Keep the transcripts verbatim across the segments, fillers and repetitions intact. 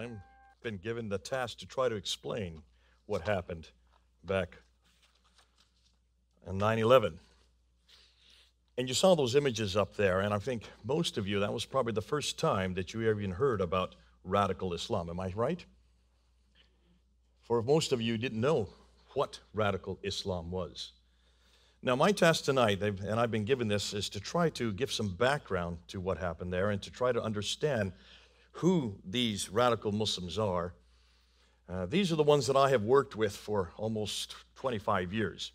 time, been given the task to try to explain what happened back on nine eleven. And you saw those images up there, and I think most of you, that was probably the first time that you ever even heard about radical Islam. Am I right? For most of you didn't know what radical Islam was. Now, my task tonight, and I've been given this, is to try to give some background to what happened there and to try to understand who these radical Muslims are. Uh, these are the ones that I have worked with for almost twenty-five years.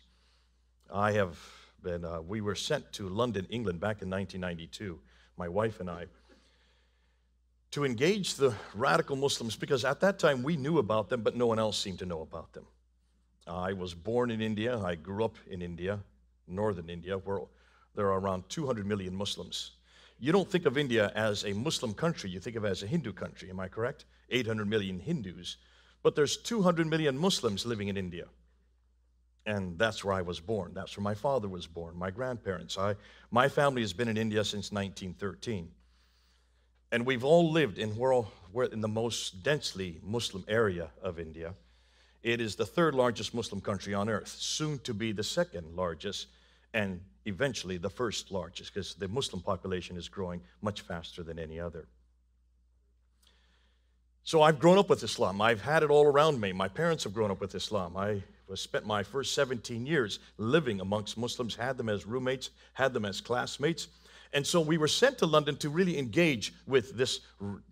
I have been, uh, we were sent to London, England back in nineteen ninety-two, my wife and I, to engage the radical Muslims because at that time we knew about them, but no one else seemed to know about them. I was born in India, I grew up in India, northern India, where there are around two hundred million Muslims. You don't think of India as a Muslim country, you think of it as a Hindu country, am I correct? eight hundred million Hindus, but there's two hundred million Muslims living in India. And that's where I was born, that's where my father was born, my grandparents. I, my family has been in India since nineteen thirteen. And we've all lived in, we're all, we're in the most densely Muslim area of India. It is the third largest Muslim country on earth, soon to be the second largest, and eventually the first largest, because the Muslim population is growing much faster than any other. So I've grown up with Islam. I've had it all around me. My parents have grown up with Islam. I spent my first seventeen years living amongst Muslims, had them as roommates, had them as classmates. And so we were sent to London to really engage with this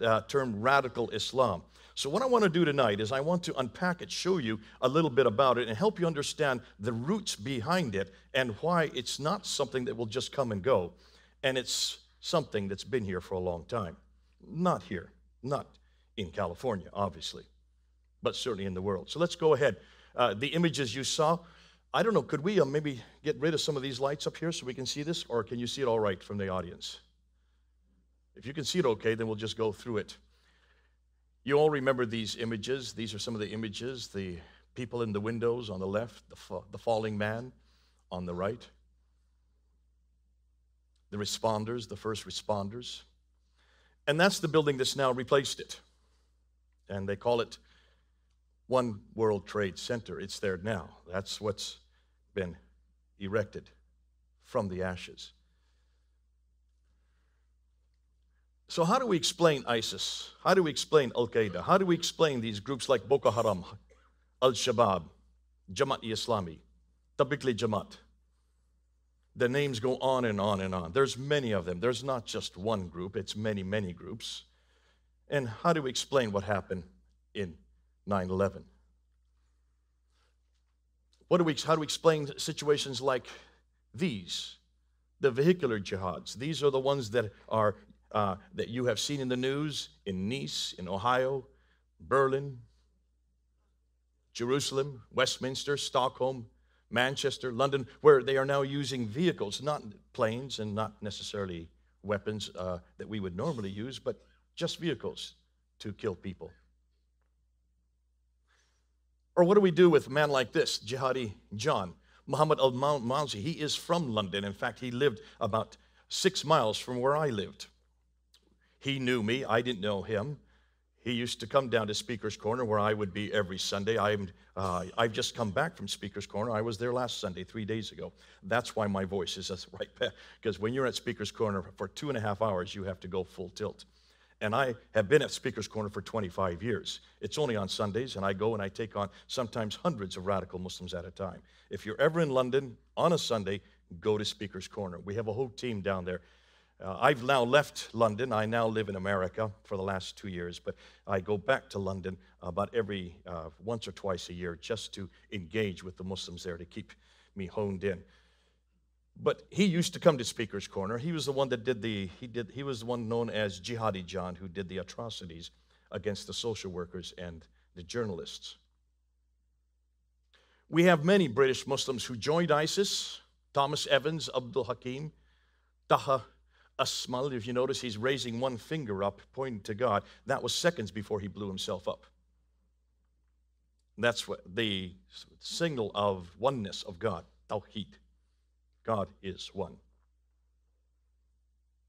uh, term radical Islam. So what I want to do tonight is I want to unpack it, show you a little bit about it, and help you understand the roots behind it and why it's not something that will just come and go. And it's something that's been here for a long time. Not here, not in California, obviously, but certainly in the world. So let's go ahead. Uh, the images you saw, I don't know, could we uh, maybe get rid of some of these lights up here so we can see this, or can you see it all right from the audience? If you can see it okay, then we'll just go through it. You all remember these images. These are some of the images, the people in the windows on the left, the, fa the falling man on the right, the responders, the first responders. And that's the building that's now replaced it. And they call it One World Trade Center. It's there now. That's what's been erected from the ashes. So how do we explain ISIS? How do we explain Al-Qaeda? How do we explain these groups like Boko Haram, Al-Shabaab, Jamaat-e-Islami, Tablighi Jamaat? The names go on and on and on. There's many of them. There's not just one group. It's many, many groups. And how do we explain what happened in nine eleven? What do we, how do we explain situations like these, the vehicular jihads? These are the ones that are Uh, that you have seen in the news, in Nice, in Ohio, Berlin, Jerusalem, Westminster, Stockholm, Manchester, London, where they are now using vehicles, not planes and not necessarily weapons uh, that we would normally use, but just vehicles to kill people. Or what do we do with a man like this, Jihadi John, Muhammad al-Mawzi? He is from London. In fact, he lived about six miles from where I lived. He knew me, I didn't know him. He used to come down to Speaker's Corner where I would be every Sunday. I'm, uh, I've just come back from Speaker's Corner. I was there last Sunday, three days ago. That's why my voice is right back, because when you're at Speaker's Corner for two and a half hours, you have to go full tilt. And I have been at Speaker's Corner for twenty-five years. It's only on Sundays, and I go and I take on sometimes hundreds of radical Muslims at a time. If you're ever in London on a Sunday, go to Speaker's Corner. We have a whole team down there. Uh, I've now left London. I now live in America for the last two years, but I go back to London about every uh, once or twice a year just to engage with the Muslims there to keep me honed in. But he used to come to Speaker's Corner. He was the one that did the, he, did, he was the one known as Jihadi John who did the atrocities against the social workers and the journalists. We have many British Muslims who joined ISIS. Thomas Evans, Abdul Hakim, Taha Asmal, if you notice, he's raising one finger up, pointing to God. That was seconds before he blew himself up. That's what the signal of oneness of God, Tawheed. God is one.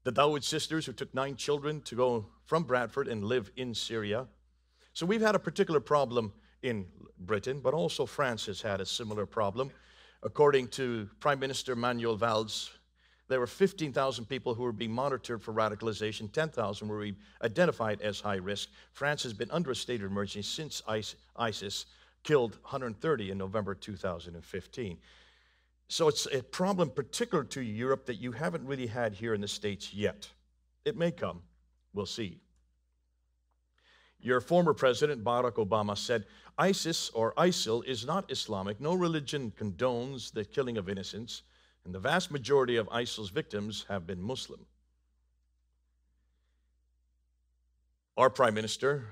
The Dawood sisters who took nine children to go from Bradford and live in Syria. So we've had a particular problem in Britain, but also France has had a similar problem. According to Prime Minister Manuel Valls, there were fifteen thousand people who were being monitored for radicalization, ten thousand were identified as high risk. France has been under a state of emergency since ISIS killed one hundred thirty in November two thousand fifteen. So it's a problem particular to Europe that you haven't really had here in the States yet. It may come, we'll see. Your former president, Barack Obama, said, ISIS or ISIL is not Islamic. No religion condones the killing of innocents, and the vast majority of ISIL's victims have been Muslim. Our Prime Minister,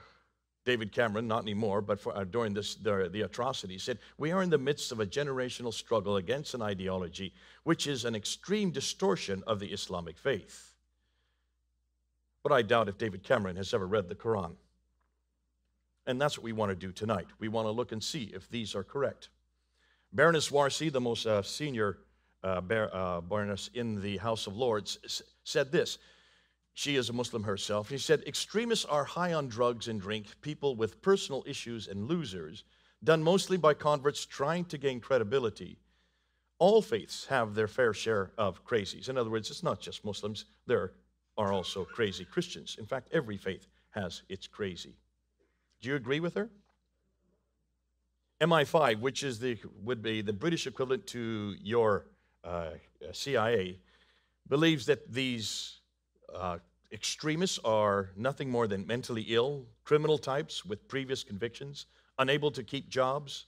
David Cameron, not anymore, but for, uh, during this, the, the atrocity, said, we are in the midst of a generational struggle against an ideology which is an extreme distortion of the Islamic faith. But I doubt if David Cameron has ever read the Quran. And that's what we want to do tonight. We want to look and see if these are correct. Baroness Warsi, the most uh, senior uh, bar uh, baroness in the House of Lords, said this. She is a Muslim herself. She said, extremists are high on drugs and drink, people with personal issues and losers, done mostly by converts trying to gain credibility. All faiths have their fair share of crazies. In other words, it's not just Muslims. There are also crazy Christians. In fact, every faith has its crazy. Do you agree with her? M I five, which is the, would be the British equivalent to your uh, C I A, believes that these uh, extremists are nothing more than mentally ill, criminal types with previous convictions, unable to keep jobs.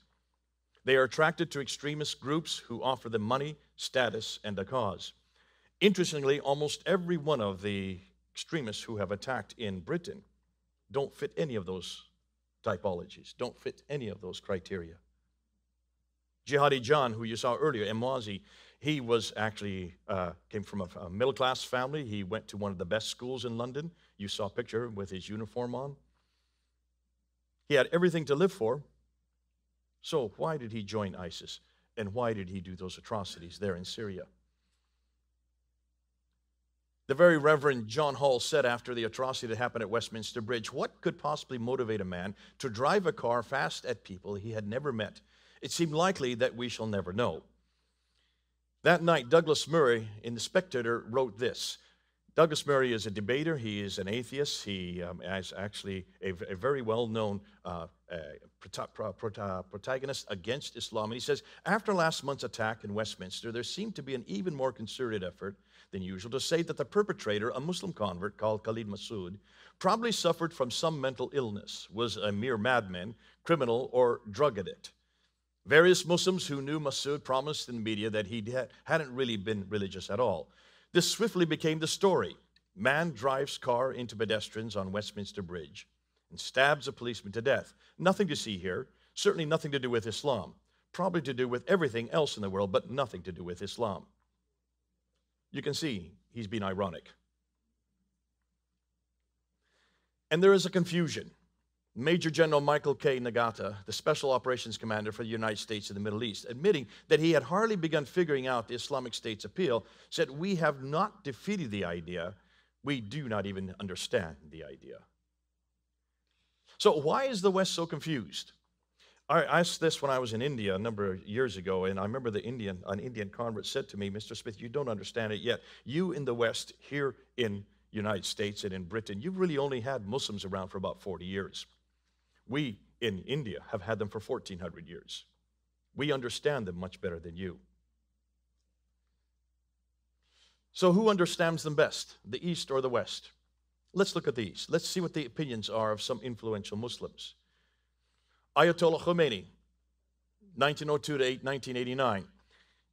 They are attracted to extremist groups who offer them money, status, and a cause. Interestingly, almost every one of the extremists who have attacked in Britain don't fit any of those typologies, don't fit any of those criteria. Jihadi John, who you saw earlier, Emwazi, he was actually, uh, came from a, a middle-class family. He went to one of the best schools in London. You saw a picture with his uniform on. He had everything to live for. So why did he join ISIS? And why did he do those atrocities there in Syria? The very Reverend John Hall said after the atrocity that happened at Westminster Bridge, what could possibly motivate a man to drive a car fast at people he had never met? It seemed likely that we shall never know. That night, Douglas Murray in The Spectator wrote this. Douglas Murray is a debater. He is an atheist. He um, is actually a, a very well-known uh, uh, protagonist against Islam. And he says, after last month's attack in Westminster, there seemed to be an even more concerted effort than usual to say that the perpetrator, a Muslim convert called Khalid Masood, probably suffered from some mental illness, was a mere madman, criminal, or drug addict. Various Muslims who knew Masood promised in the media that he hadn't really been religious at all. This swiftly became the story. Man drives car into pedestrians on Westminster Bridge and stabs a policeman to death. Nothing to see here, certainly nothing to do with Islam. Probably to do with everything else in the world, but nothing to do with Islam. You can see he's been ironic. And there is a confusion. Major General Michael K. Nagata, the Special Operations Commander for the United States in the Middle East, admitting that he had hardly begun figuring out the Islamic State's appeal, said, we have not defeated the idea. We do not even understand the idea. So why is the West so confused? I asked this when I was in India a number of years ago, and I remember the Indian, an Indian convert said to me, Mister Smith, you don't understand it yet. You in the West, here in the United States and in Britain, you've really only had Muslims around for about forty years. We in India have had them for fourteen hundred years. We understand them much better than you. So who understands them best, the East or the West? Let's look at the East. Let's see what the opinions are of some influential Muslims. Ayatollah Khomeini, nineteen oh two to nineteen eighty-nine,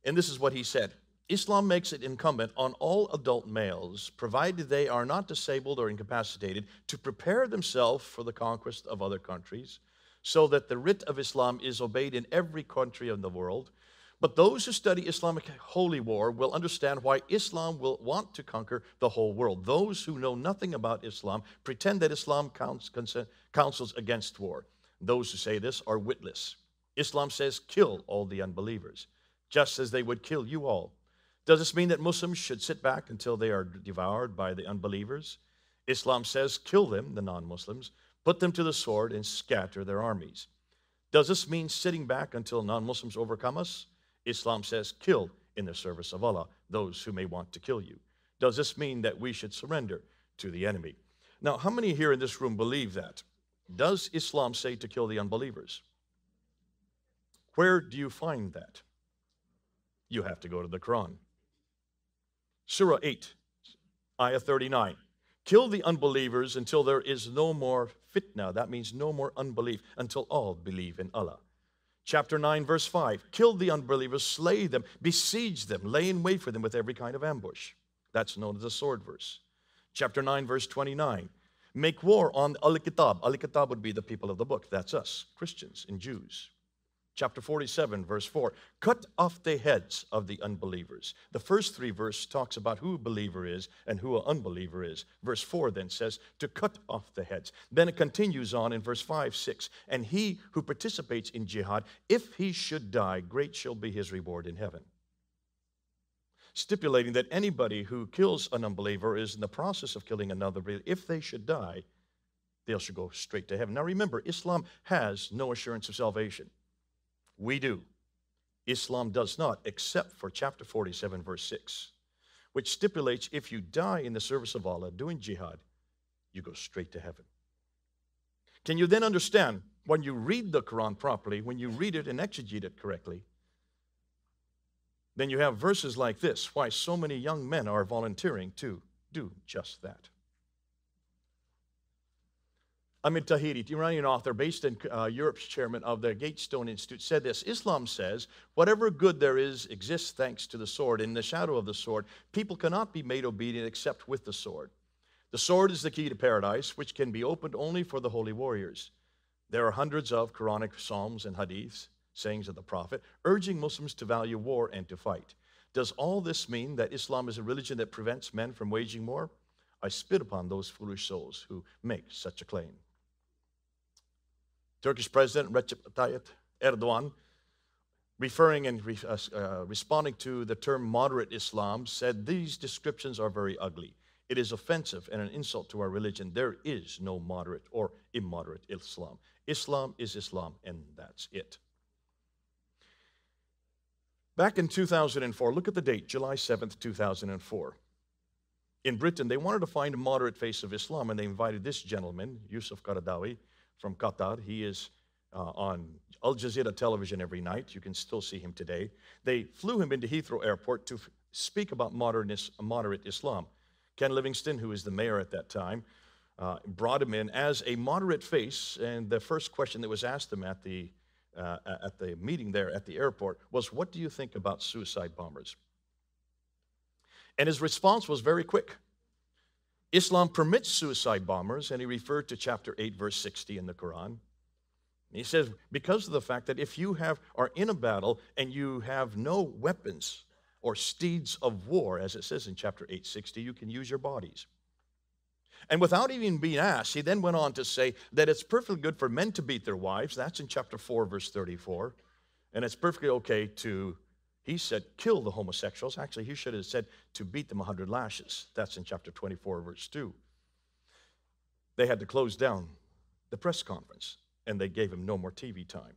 and this is what he said. Islam makes it incumbent on all adult males, provided they are not disabled or incapacitated, to prepare themselves for the conquest of other countries, so that the writ of Islam is obeyed in every country in the world. But those who study Islamic holy war will understand why Islam will want to conquer the whole world. Those who know nothing about Islam pretend that Islam counts, counsels against war. Those who say this are witless. Islam says, kill all the unbelievers, just as they would kill you all. Does this mean that Muslims should sit back until they are devoured by the unbelievers? Islam says, kill them, the non-Muslims, put them to the sword, and scatter their armies. Does this mean sitting back until non-Muslims overcome us? Islam says, kill in the service of Allah those who may want to kill you. Does this mean that we should surrender to the enemy? Now, how many here in this room believe that? Does Islam say to kill the unbelievers? Where do you find that? You have to go to the Quran. Surah eight, Ayah thirty-nine. Kill the unbelievers until there is no more fitna. That means no more unbelief, until all believe in Allah. Chapter nine, verse five. Kill the unbelievers, slay them, besiege them, lay in wait for them with every kind of ambush. That's known as the sword verse. Chapter nine, verse twenty-nine. Make war on Al-Kitab. Al-Kitab would be the people of the book. That's us, Christians and Jews. Chapter forty-seven, verse four. Cut off the heads of the unbelievers. The first three verses talks about who a believer is and who an unbeliever is. Verse four then says to cut off the heads. Then it continues on in verse five, six. And he who participates in jihad, if he should die, great shall be his reward in heaven. Stipulating that anybody who kills an unbeliever is in the process of killing another believer. If they should die, they should go straight to heaven. Now remember, Islam has no assurance of salvation. We do. Islam does not, except for chapter forty-seven, verse six, which stipulates if you die in the service of Allah doing jihad, you go straight to heaven. Can you then understand, when you read the Quran properly, when you read it and exegete it correctly, then you have verses like this, why so many young men are volunteering to do just that. Amir Tahiri, the Iranian author based in uh, Europe's chairman of the Gatestone Institute, said this, Islam says, whatever good there is exists thanks to the sword. In the shadow of the sword, people cannot be made obedient except with the sword. The sword is the key to paradise, which can be opened only for the holy warriors. There are hundreds of Quranic psalms and hadiths, sayings of the Prophet, urging Muslims to value war and to fight. Does all this mean that Islam is a religion that prevents men from waging war? I spit upon those foolish souls who make such a claim. Turkish President Recep Tayyip Erdogan, referring and re uh, uh, responding to the term moderate Islam, said these descriptions are very ugly. It is offensive and an insult to our religion. There is no moderate or immoderate Islam. Islam is Islam, and that's it. Back in two thousand four, look at the date, July seventh, two thousand four. In Britain, they wanted to find a moderate face of Islam, and they invited this gentleman, Yusuf Karadawi, from Qatar. He is uh, on Al Jazeera television every night. You can still see him today. They flew him into Heathrow Airport to speak about modernist, moderate Islam. Ken Livingstone, who is the mayor at that time, uh, brought him in as a moderate face, and the first question that was asked him at the, uh, at the meeting there at the airport was, what do you think about suicide bombers? And his response was very quick. Islam permits suicide bombers, and he referred to chapter eight, verse sixty in the Quran. He says, because of the fact that if you have, are in a battle and you have no weapons or steeds of war, as it says in chapter eight, sixty, you can use your bodies. And without even being asked, he then went on to say that it's perfectly good for men to beat their wives. That's in chapter four, verse thirty-four. And it's perfectly okay to, he said, kill the homosexuals. Actually, he should have said to beat them a hundred lashes. That's in chapter twenty-four, verse two. They had to close down the press conference, and they gave him no more T V time.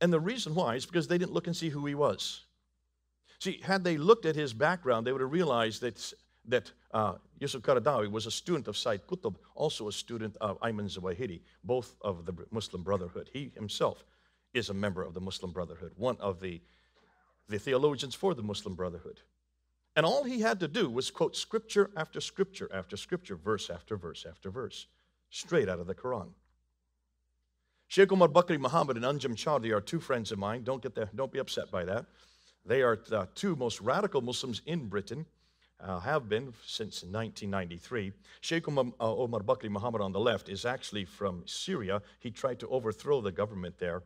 And the reason why is because they didn't look and see who he was. See, had they looked at his background, they would have realized that, that uh, Yusuf Qaradawi was a student of Sayyid Qutb, also a student of Ayman Zawahiri, both of the Muslim Brotherhood. He himself is a member of the Muslim Brotherhood, one of the the theologians for the Muslim Brotherhood. And all he had to do was quote scripture after scripture after scripture, verse after verse after verse, straight out of the Quran. Sheikh Omar Bakri Muhammad and Anjem Choudary are two friends of mine. Don't, get the, don't be upset by that. They are the two most radical Muslims in Britain, uh, have been since nineteen ninety-three. Sheikh Omar, uh, Omar Bakri Muhammad on the left is actually from Syria. He tried to overthrow the government there.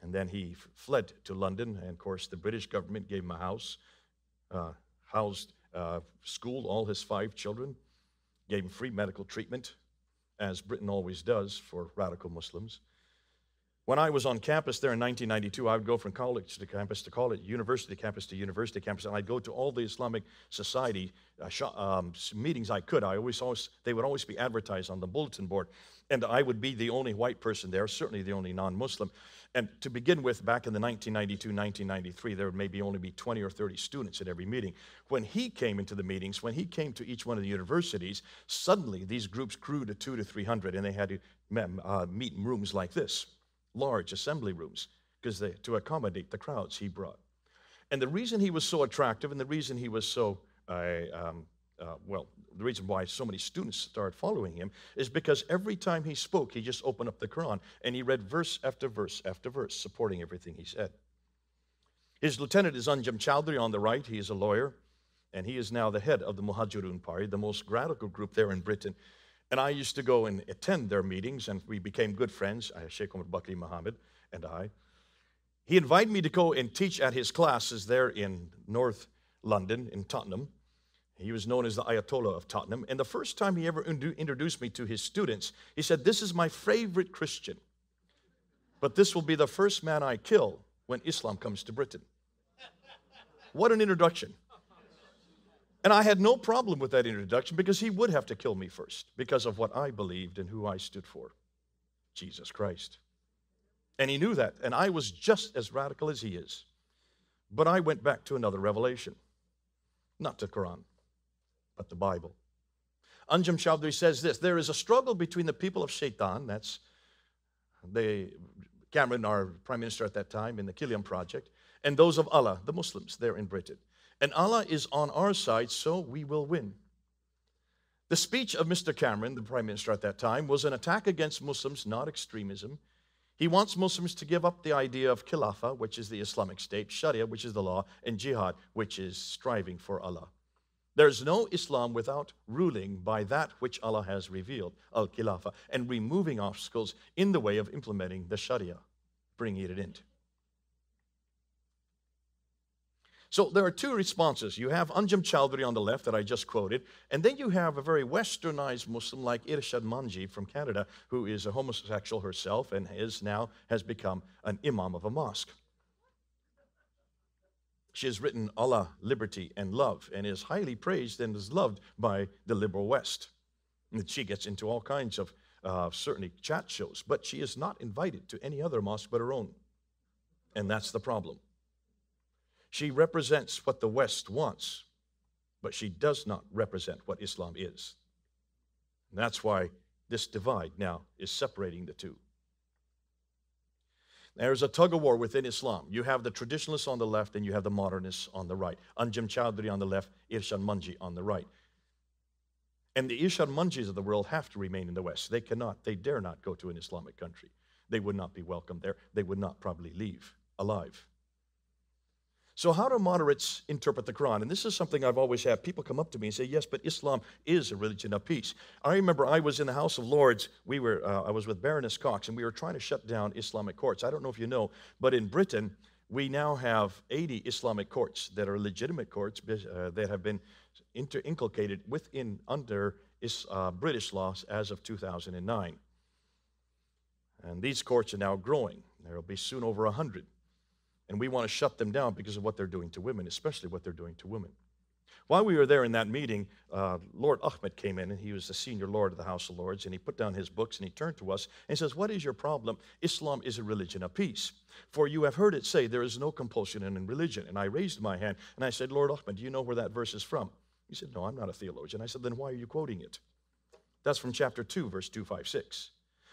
And then he fled to London, and of course the British government gave him a house, uh, housed, uh, schooled all his five children, gave him free medical treatment, as Britain always does for radical Muslims. When I was on campus there in nineteen ninety-two, I would go from college to campus to college, university campus to university campus, and I'd go to all the Islamic Society uh, um, meetings I could. I always, always, they would always be advertised on the bulletin board. and I would be the only white person there, certainly the only non-Muslim. And to begin with, back in the nineteen ninety-two, nineteen ninety-three, there would maybe only be twenty or thirty students at every meeting. When he came into the meetings, when he came to each one of the universities, suddenly these groups grew to two to three hundred, and they had to uh, meet in rooms like this, large assembly rooms, because they, to accommodate the crowds he brought. And the reason he was so attractive and the reason he was so, uh, um, uh, well, the reason why so many students started following him is because every time he spoke, he just opened up the Quran and he read verse after verse after verse, supporting everything he said. His lieutenant is Anjem Choudary on the right. He is a lawyer, and he is now the head of the Muhajirun party, the most radical group there in Britain. And I used to go and attend their meetings, and we became good friends, Sheikh Omar Bakri Muhammad and I. He invited me to go and teach at his classes there in North London, in Tottenham. He was known as the Ayatollah of Tottenham. And the first time he ever introduced me to his students, he said, "This is my favorite Christian, but this will be the first man I kill when Islam comes to Britain." What an introduction. And I had no problem with that introduction, because he would have to kill me first because of what I believed and who I stood for, Jesus Christ. And he knew that, and I was just as radical as he is. But I went back to another revelation, not the Quran, but the Bible. Anjem Choudary says this: there is a struggle between the people of Shaitan, that's the Cameron, our prime minister at that time, in the Kilian Project, and those of Allah, the Muslims there in Britain. And Allah is on our side, so we will win. The speech of Mister Cameron, the prime minister at that time, was an attack against Muslims, not extremism. He wants Muslims to give up the idea of Khilafah, which is the Islamic state, Sharia, which is the law, and Jihad, which is striving for Allah. There is no Islam without ruling by that which Allah has revealed, al-Khilafah, and removing obstacles in the way of implementing the Sharia, bringing it into. So there are two responses. You have Anjem Choudary on the left that I just quoted, and then you have a very westernized Muslim like Irshad Manji from Canada, who is a homosexual herself and is now has become an imam of a mosque. She has written Allah, Liberty, and Love, and is highly praised and is loved by the liberal West. And she gets into all kinds of uh, certainly chat shows, but she is not invited to any other mosque but her own, and that's the problem. She represents what the West wants, but she does not represent what Islam is. And that's why this divide now is separating the two. There's a tug-of-war within Islam. You have the traditionalists on the left, and you have the modernists on the right. Anjem Choudary on the left, Irshad Manji on the right. And the Irshad Manjis of the world have to remain in the West. They cannot, they dare not go to an Islamic country. They would not be welcome there. They would not probably leave alive. So how do moderates interpret the Quran? And this is something I've always had. People come up to me and say, yes, but Islam is a religion of peace. I remember I was in the House of Lords. We were, uh, I was with Baroness Cox, and we were trying to shut down Islamic courts. I don't know if you know, but in Britain, we now have eighty Islamic courts that are legitimate courts uh, that have been inter inculcated within, under is, uh, British laws as of two thousand nine. And these courts are now growing. There will be soon over one hundred. And we want to shut them down because of what they're doing to women, especially what they're doing to women. While we were there in that meeting, uh, Lord Ahmed came in, and he was the senior lord of the House of Lords, and he put down his books, and he turned to us and says, "What is your problem? Islam is a religion of peace. For you have heard it say, there is no compulsion in religion." And I raised my hand, and I said, "Lord Ahmed, do you know where that verse is from?" He said, "No, I'm not a theologian." I said, "Then why are you quoting it?" "That's from chapter two, verse two five six.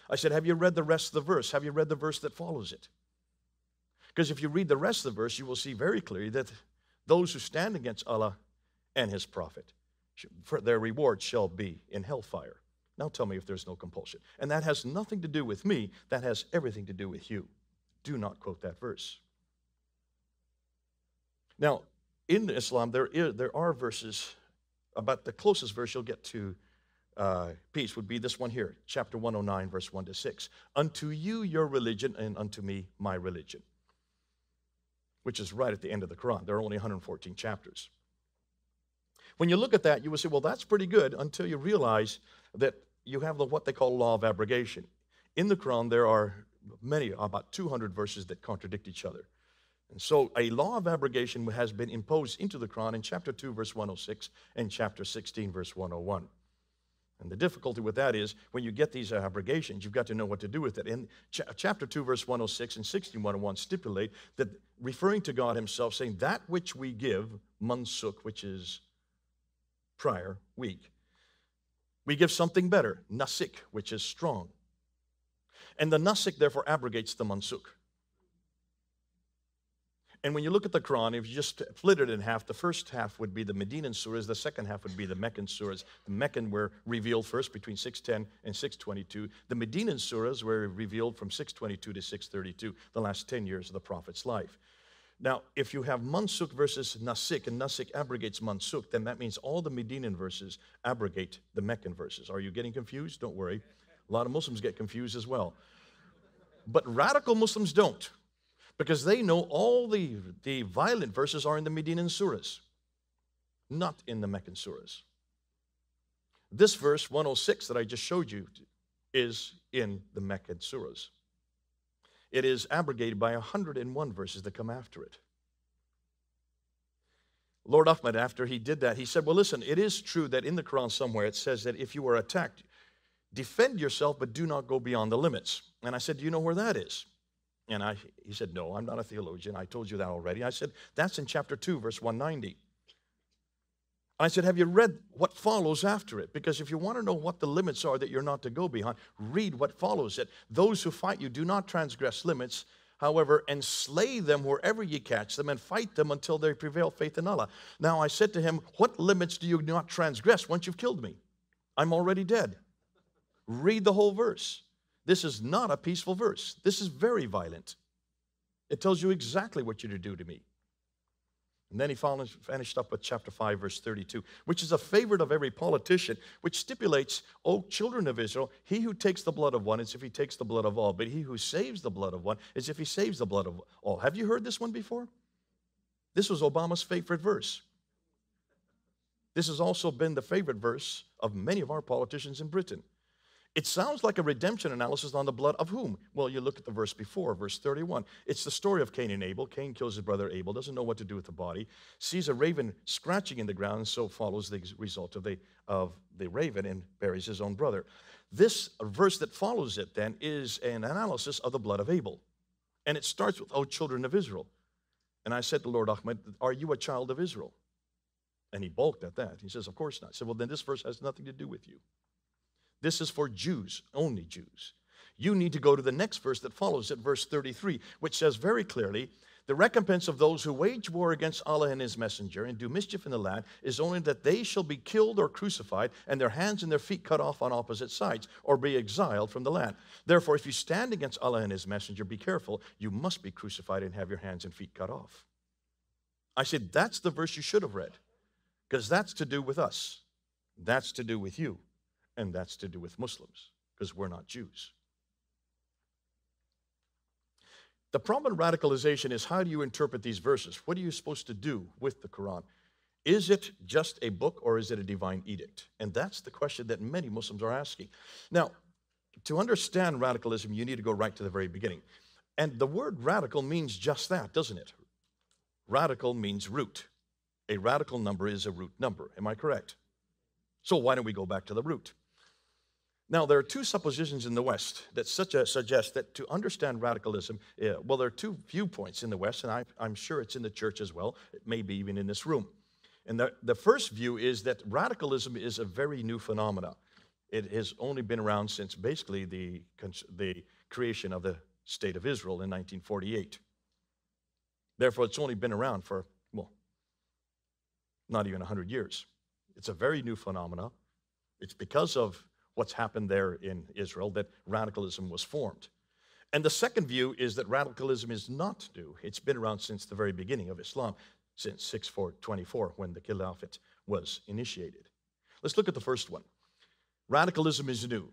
I said, "Have you read the rest of the verse? Have you read the verse that follows it? Because if you read the rest of the verse, you will see very clearly that those who stand against Allah and his prophet, for their reward shall be in hellfire. Now tell me if there's no compulsion." And that has nothing to do with me. That has everything to do with you. Do not quote that verse. Now, in Islam, there, is, there are verses, about the closest verse you'll get to uh, peace would be this one here, chapter one oh nine, verse one to six. "Unto you your religion, and unto me my religion," which is right at the end of the Quran. There are only one hundred fourteen chapters. When you look at that, you will say, well, that's pretty good, until you realize that you have the, what they call law of abrogation. In the Quran, there are many, about two hundred verses that contradict each other. And so a law of abrogation has been imposed into the Quran in chapter two, verse one oh six, and chapter sixteen, verse one oh one. And the difficulty with that is when you get these abrogations, you've got to know what to do with it. And ch chapter two, verse one oh six and sixty-one oh one stipulate that referring to God himself, saying that which we give, mansukh, which is prior week, we give something better, nasikh, which is strong. And the nasikh therefore abrogates the mansukh. And when you look at the Quran, if you just split it in half, the first half would be the Medinan surahs, the second half would be the Meccan surahs. The Meccan were revealed first between six ten and six twenty-two. The Medinan surahs were revealed from six twenty-two to six thirty-two, the last ten years of the Prophet's life. Now, if you have mansukh versus nasikh, and nasikh abrogates mansukh, then that means all the Medinan verses abrogate the Meccan verses. Are you getting confused? Don't worry. A lot of Muslims get confused as well. But radical Muslims don't, because they know all the, the violent verses are in the Medinan surahs, not in the Meccan surahs. This verse, one oh six, that I just showed you, is in the Meccan surahs. It is abrogated by one hundred and one verses that come after it. Lord Ahmed, after he did that, he said, well, listen, it is true that in the Quran somewhere it says that if you are attacked, defend yourself, but do not go beyond the limits. And I said, do you know where that is? And I, he said, no, I'm not a theologian. I told you that already. I said, that's in chapter two, verse one ninety. I said, have you read what follows after it? Because if you want to know what the limits are that you're not to go beyond, read what follows it. Those who fight you do not transgress limits, however, and slay them wherever ye catch them, and fight them until they prevail, faith in Allah. Now I said to him, what limits do you not transgress once you've killed me? I'm already dead. Read the whole verse. This is not a peaceful verse. This is very violent. It tells you exactly what you're to do to me. And then he finished up with chapter five, verse thirty-two, which is a favorite of every politician, which stipulates, O children of Israel, he who takes the blood of one is if he takes the blood of all, but he who saves the blood of one is if he saves the blood of all. Have you heard this one before? This was Obama's favorite verse. This has also been the favorite verse of many of our politicians in Britain. It sounds like a redemption analysis on the blood of whom? Well, you look at the verse before, verse thirty-one. It's the story of Cain and Abel. Cain kills his brother Abel, doesn't know what to do with the body, sees a raven scratching in the ground, and so follows the result of the, of the raven and buries his own brother. This verse that follows it then is an analysis of the blood of Abel. And it starts with, O children of Israel. And I said to Lord Ahmed, are you a child of Israel? And he balked at that. He says, of course not. I said, well, then this verse has nothing to do with you. This is for Jews, only Jews. You need to go to the next verse that follows it, verse thirty-three, which says very clearly, the recompense of those who wage war against Allah and his messenger and do mischief in the land is only that they shall be killed or crucified and their hands and their feet cut off on opposite sides or be exiled from the land. Therefore, if you stand against Allah and his messenger, be careful. You must be crucified and have your hands and feet cut off. I said, that's the verse you should have read, because that's to do with us. That's to do with you. And that's to do with Muslims, because we're not Jews. The problem in radicalization is, how do you interpret these verses? What are you supposed to do with the Quran? Is it just a book, or is it a divine edict? And that's the question that many Muslims are asking. Now, to understand radicalism, you need to go right to the very beginning. And the word radical means just that, doesn't it? Radical means root. A radical number is a root number. Am I correct? So why don't we go back to the root? Now, there are two suppositions in the West that such a, suggest that to understand radicalism, yeah, well, there are two viewpoints in the West, and I, I'm sure it's in the church as well, maybe even in this room. And the, the first view is that radicalism is a very new phenomenon. It has only been around since basically the, the creation of the state of Israel in nineteen forty-eight. Therefore, it's only been around for, well, not even one hundred years. It's a very new phenomena. It's because of what's happened there in Israel that radicalism was formed. And the second view is that radicalism is not new. It's been around since the very beginning of Islam, since six four twenty-four, when the Caliphate was initiated. Let's look at the first one. Radicalism is new.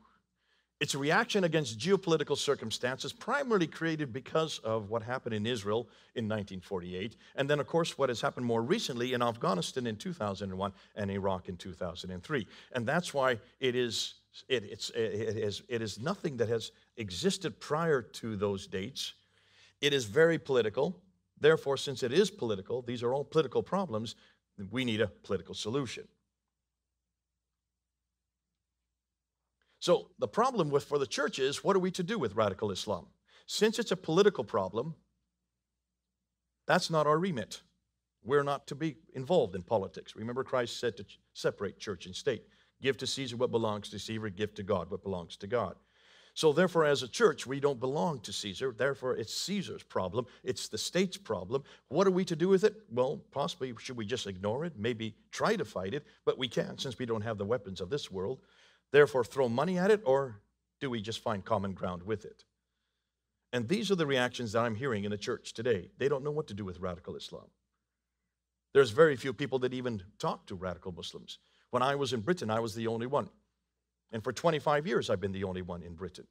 It's a reaction against geopolitical circumstances, primarily created because of what happened in Israel in nineteen forty-eight, and then, of course, what has happened more recently in Afghanistan in two thousand one and Iraq in two thousand three. And that's why it is, it, it's, it, it is, it is nothing that has existed prior to those dates. It is very political. Therefore, since it is political, these are all political problems, we need a political solution. So the problem with for the church is, what are we to do with radical Islam? Since it's a political problem, that's not our remit. We're not to be involved in politics. Remember, Christ said to separate church and state. Give to Caesar what belongs to Caesar, give to God what belongs to God. So therefore, as a church, we don't belong to Caesar. Therefore, it's Caesar's problem. It's the state's problem. What are we to do with it? Well, possibly, should we just ignore it? Maybe try to fight it, but we can't since we don't have the weapons of this world. Therefore, throw money at it, or do we just find common ground with it? And these are the reactions that I'm hearing in the church today. They don't know what to do with radical Islam. There's very few people that even talk to radical Muslims. When I was in Britain, I was the only one. And for twenty-five years, I've been the only one in Britain.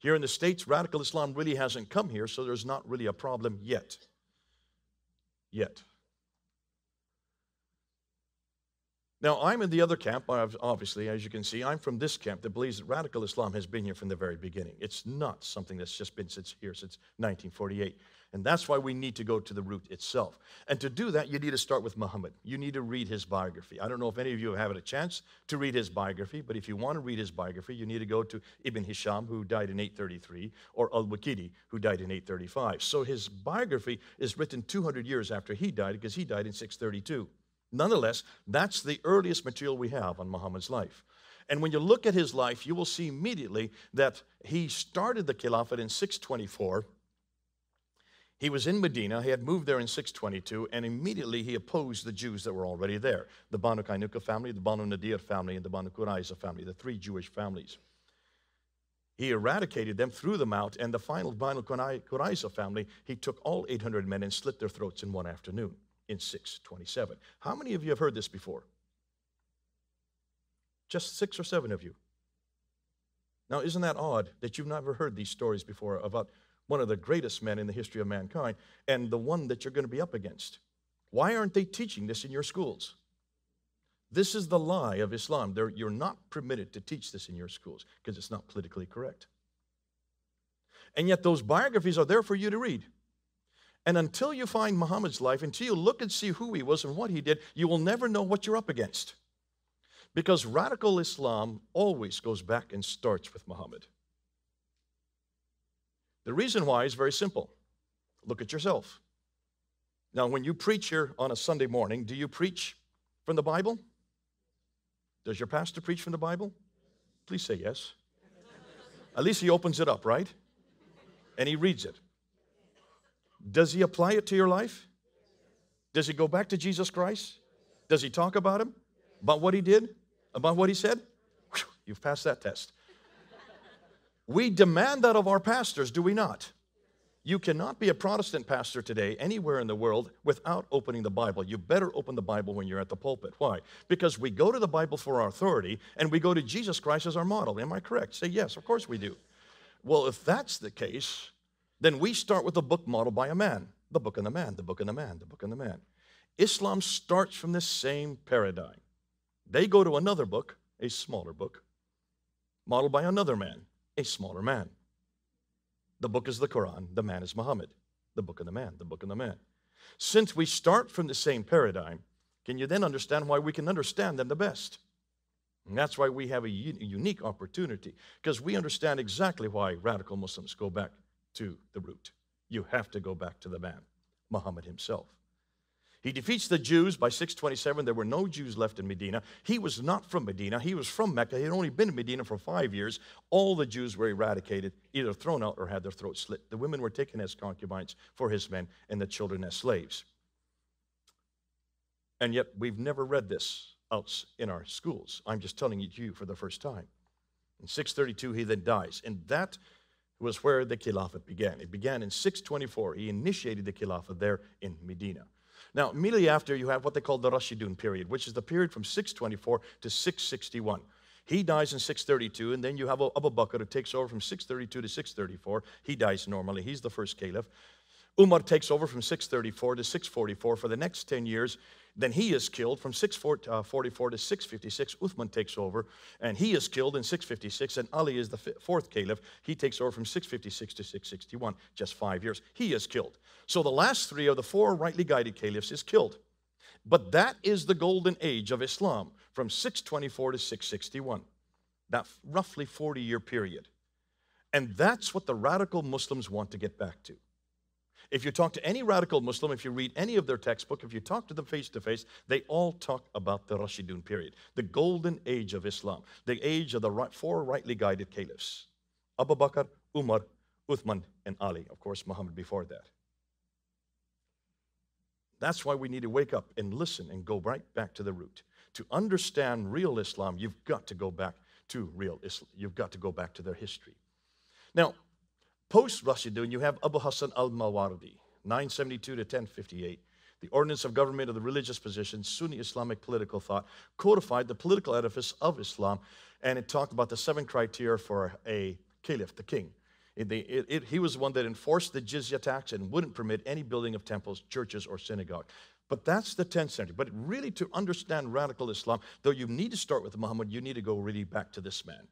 Here in the States, radical Islam really hasn't come here, so there's not really a problem yet. Yet. Now, I'm in the other camp, obviously, as you can see. I'm from this camp that believes that radical Islam has been here from the very beginning. It's not something that's just been since here since nineteen forty-eight. And that's why we need to go to the root itself. And to do that, you need to start with Muhammad. You need to read his biography. I don't know if any of you have had a chance to read his biography, but if you want to read his biography, you need to go to Ibn Hisham, who died in eight thirty-three, or al-Waqidi, who died in eight thirty-five. So his biography is written two hundred years after he died, because he died in six thirty-two. Nonetheless, that's the earliest material we have on Muhammad's life. And when you look at his life, you will see immediately that he started the Caliphate in six twenty-four. He was in Medina. He had moved there in six twenty-two, and immediately he opposed the Jews that were already there, the Banu Qaynuqa family, the Banu Nadir family, and the Banu Qurayza family, the three Jewish families. He eradicated them, threw them out, and the final Banu Qurayza family, he took all eight hundred men and slit their throats in one afternoon. In six twenty-seven. How many of you have heard this before? Just six or seven of you. Now, isn't that odd that you've never heard these stories before about one of the greatest men in the history of mankind and the one that you're going to be up against? Why aren't they teaching this in your schools? This is the lie of Islam. They're, you're not permitted to teach this in your schools because it's not politically correct. And yet those biographies are there for you to read. And until you find Muhammad's life, until you look and see who he was and what he did, you will never know what you're up against. Because radical Islam always goes back and starts with Muhammad. The reason why is very simple. Look at yourself. Now, when you preach here on a Sunday morning, do you preach from the Bible? Does your pastor preach from the Bible? Please say yes. At least he opens it up, right? And he reads it. Does he apply it to your life? Does he go back to Jesus Christ? Does he talk about him? About what he did? About what he said? Whew, you've passed that test. We demand that of our pastors, do we not? You cannot be a Protestant pastor today anywhere in the world without opening the Bible. You better open the Bible when you're at the pulpit. Why? Because we go to the Bible for our authority, and we go to Jesus Christ as our model. Am I correct? Say yes, of course we do. Well, if that's the case, then we start with a book modeled by a man. The book and the man, the book and the man, the book and the man. Islam starts from the same paradigm. They go to another book, a smaller book, modeled by another man, a smaller man. The book is the Quran, the man is Muhammad. The book and the man, the book and the man. Since we start from the same paradigm, can you then understand why we can understand them the best? And that's why we have a unique opportunity, because we understand exactly why radical Muslims go back to the root. You have to go back to the man, Muhammad himself. He defeats the Jews by six twenty-seven. There were no Jews left in Medina. He was not from Medina. He was from Mecca. He had only been in Medina for five years. All the Jews were eradicated, either thrown out or had their throats slit. The women were taken as concubines for his men and the children as slaves. And yet we've never read this else in our schools. I'm just telling it to you for the first time. In six thirty-two, he then dies. And that was where the Caliphate began. It began in six twenty-four. He initiated the Caliphate there in Medina. Now, immediately after, you have what they call the Rashidun period, which is the period from six twenty-four to six sixty-one. He dies in six thirty-two, and then you have Abu Bakr, who takes over from six thirty-two to six thirty-four. He dies normally. He's the first caliph. Umar takes over from six thirty-four to six forty-four for the next ten years. Then he is killed from six forty-four to six fifty-six. Uthman takes over, and he is killed in six fifty-six, and Ali is the fourth caliph. He takes over from six fifty-six to six sixty-one, just five years. He is killed. So the last three of the four rightly guided caliphs is killed. But that is the golden age of Islam, from six twenty-four to six sixty-one. that roughly forty-year period. And that's what the radical Muslims want to get back to. If you talk to any radical Muslim, if you read any of their textbook, if you talk to them face-to-face, they all talk about the Rashidun period, the golden age of Islam, the age of the right, four rightly guided caliphs, Abu Bakr, Umar, Uthman, and Ali. Of course, Muhammad before that. That's why we need to wake up and listen and go right back to the root. To understand real Islam, you've got to go back to real Islam. You've got to go back to their history. Now, post-Rashidun, you have Abu Hassan al-Mawardi, nine seventy-two to ten fifty-eight. The ordinance of government of the religious position, Sunni Islamic political thought, codified the political edifice of Islam, and it talked about the seven criteria for a caliph, the king. It, it, it, he was the one that enforced the jizya tax and wouldn't permit any building of temples, churches, or synagogue. But that's the tenth century. But really, to understand radical Islam, though you need to start with Muhammad, you need to go really back to this man.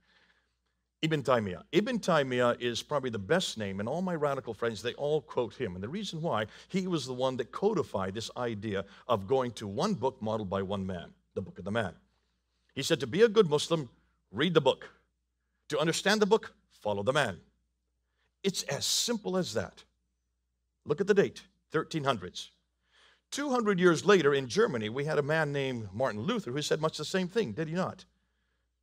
Ibn Taymiyyah. Ibn Taymiyyah is probably the best name, and all my radical friends, they all quote him. And the reason why, he was the one that codified this idea of going to one book modeled by one man, the Book of the Man. He said, to be a good Muslim, read the book. To understand the book, follow the man. It's as simple as that. Look at the date, thirteen hundreds. two hundred years later in Germany, we had a man named Martin Luther who said much the same thing, did he not?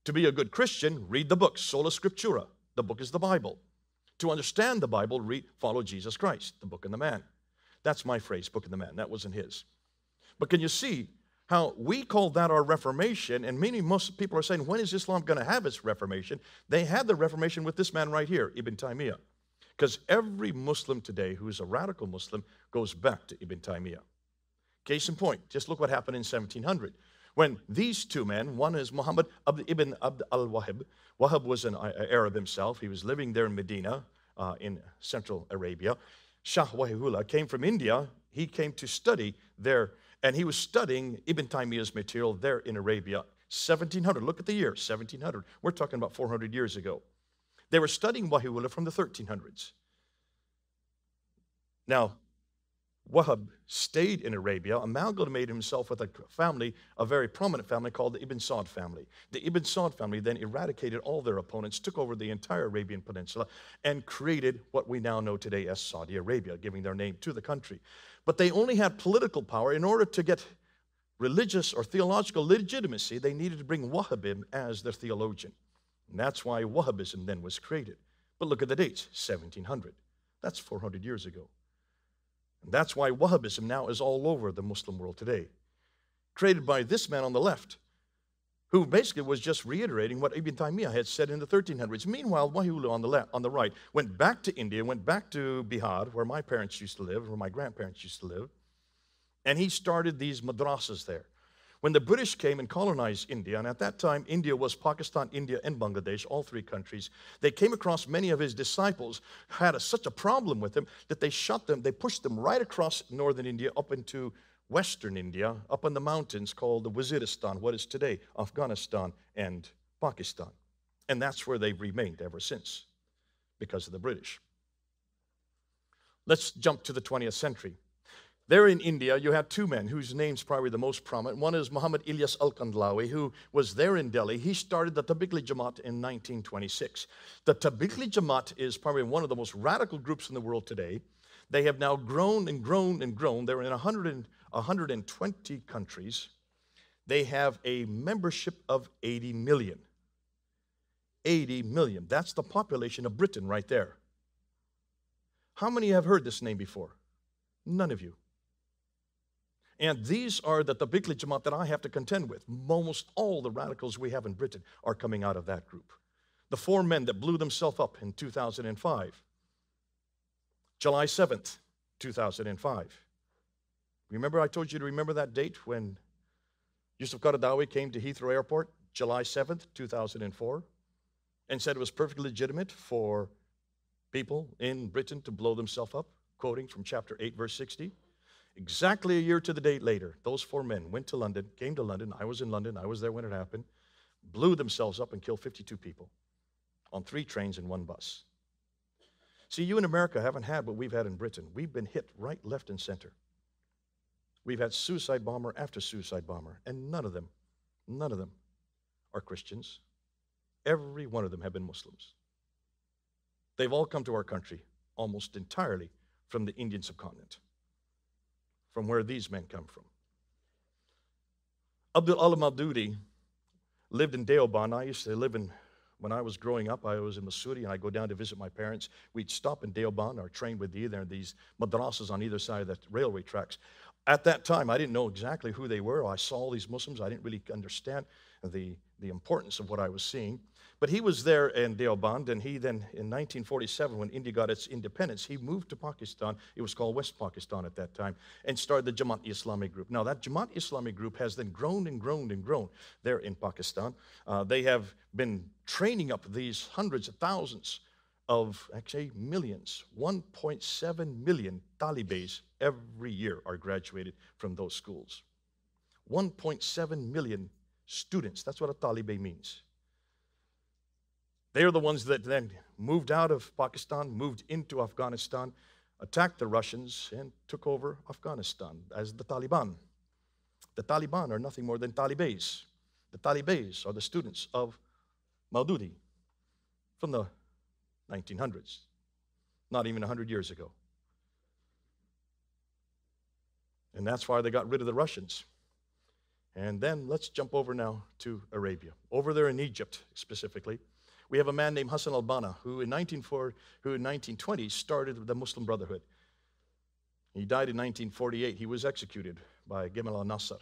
To be a good Christian, read the book, Sola Scriptura. The book is the Bible. To understand the Bible, read, follow Jesus Christ, the Book and the Man. That's my phrase, Book and the Man. That wasn't his. But can you see how we call that our Reformation? And many, most people are saying, when is Islam going to have its Reformation? They had the Reformation with this man right here, Ibn Taymiyyah. Because every Muslim today who is a radical Muslim goes back to Ibn Taymiyyah. Case in point, just look what happened in seventeen hundred. When these two men, one is Muhammad ibn Abd al-Wahhab. Wahhab was an Arab himself. He was living there in Medina, uh, in central Arabia. Shah Waliullah came from India. He came to study there, and he was studying Ibn Taymiyyah's material there in Arabia. seventeen hundred, look at the year, seventeen hundred. We're talking about four hundred years ago. They were studying Waliullah from the thirteen hundreds. Now, Wahhab stayed in Arabia, amalgamated himself with a family, a very prominent family called the Ibn Saud family. The Ibn Saud family then eradicated all their opponents, took over the entire Arabian Peninsula, and created what we now know today as Saudi Arabia, giving their name to the country. But they only had political power. In order to get religious or theological legitimacy, they needed to bring Wahhab in as their theologian. And that's why Wahhabism then was created. But look at the dates, seventeen hundred. That's four hundred years ago. And that's why Wahhabism now is all over the Muslim world today. Created by this man on the left, who basically was just reiterating what Ibn Taymiyyah had said in the thirteen hundreds. Meanwhile, Waliullah on the left, on the right, went back to India, went back to Bihar, where my parents used to live, where my grandparents used to live, and he started these madrasas there. When the British came and colonized India, and at that time, India was Pakistan, India, and Bangladesh, all three countries, they came across many of his disciples, had a, such a problem with them that they shut them, they pushed them right across northern India up into western India, up in the mountains called the Waziristan, what is today Afghanistan and Pakistan. And that's where they've remained ever since, because of the British. Let's jump to the twentieth century. There in India, you had two men whose name's probably the most prominent. One is Muhammad Ilyas al-Kandlawi, who was there in Delhi. He started the Tablighi Jamaat in nineteen twenty-six. The Tablighi Jamaat is probably one of the most radical groups in the world today. They have now grown and grown and grown. They're in one hundred and, one hundred twenty countries. They have a membership of eighty million. eighty million. That's the population of Britain right there. How many have heard this name before? None of you. And these are the Tablighi Jamaat that I have to contend with. Almost all the radicals we have in Britain are coming out of that group. The four men that blew themselves up in two thousand five. July seventh, two thousand five. Remember I told you to remember that date when Yusuf Karadawi came to Heathrow Airport, July seventh, two thousand four, and said it was perfectly legitimate for people in Britain to blow themselves up, quoting from chapter eight, verse sixty. Exactly a year to the date later, those four men went to London, came to London. I was in London. I was there when it happened. Blew themselves up and killed fifty-two people on three trains and one bus. See, you in America haven't had what we've had in Britain. We've been hit right, left, and center. We've had suicide bomber after suicide bomber, and none of them, none of them are Christians. Every one of them have been Muslims. They've all come to our country almost entirely from the Indian subcontinent, from where these men come from. Abdul Allah Mawdudi lived in Deoband. I used to live in, when I was growing up, I was in Mussoorie, and I'd go down to visit my parents. We'd stop in Deoband. Our train would be there, these madrasas on either side of the railway tracks. At that time, I didn't know exactly who they were. I saw all these Muslims. I didn't really understand the, the importance of what I was seeing. But he was there in Deoband, and he then, in nineteen forty-seven, when India got its independence, he moved to Pakistan. It was called West Pakistan at that time, and started the Jamaat-e-Islami group. Now, that Jamaat-e-Islami group has then grown and grown and grown there in Pakistan. Uh, they have been training up these hundreds of thousands of, actually, millions, one point seven million Talibes every year are graduated from those schools. one point seven million students, that's what a Talibe means. They are the ones that then moved out of Pakistan, moved into Afghanistan, attacked the Russians, and took over Afghanistan as the Taliban. The Taliban are nothing more than Talibes. The Talibes are the students of Mawdudi from the nineteen hundreds, not even one hundred years ago. And that's why they got rid of the Russians. And then let's jump over now to Arabia. Over there in Egypt, specifically, we have a man named Hassan al-Banna, who in nineteen twenty started the Muslim Brotherhood. He died in nineteen forty-eight. He was executed by Gamal al-Nasser.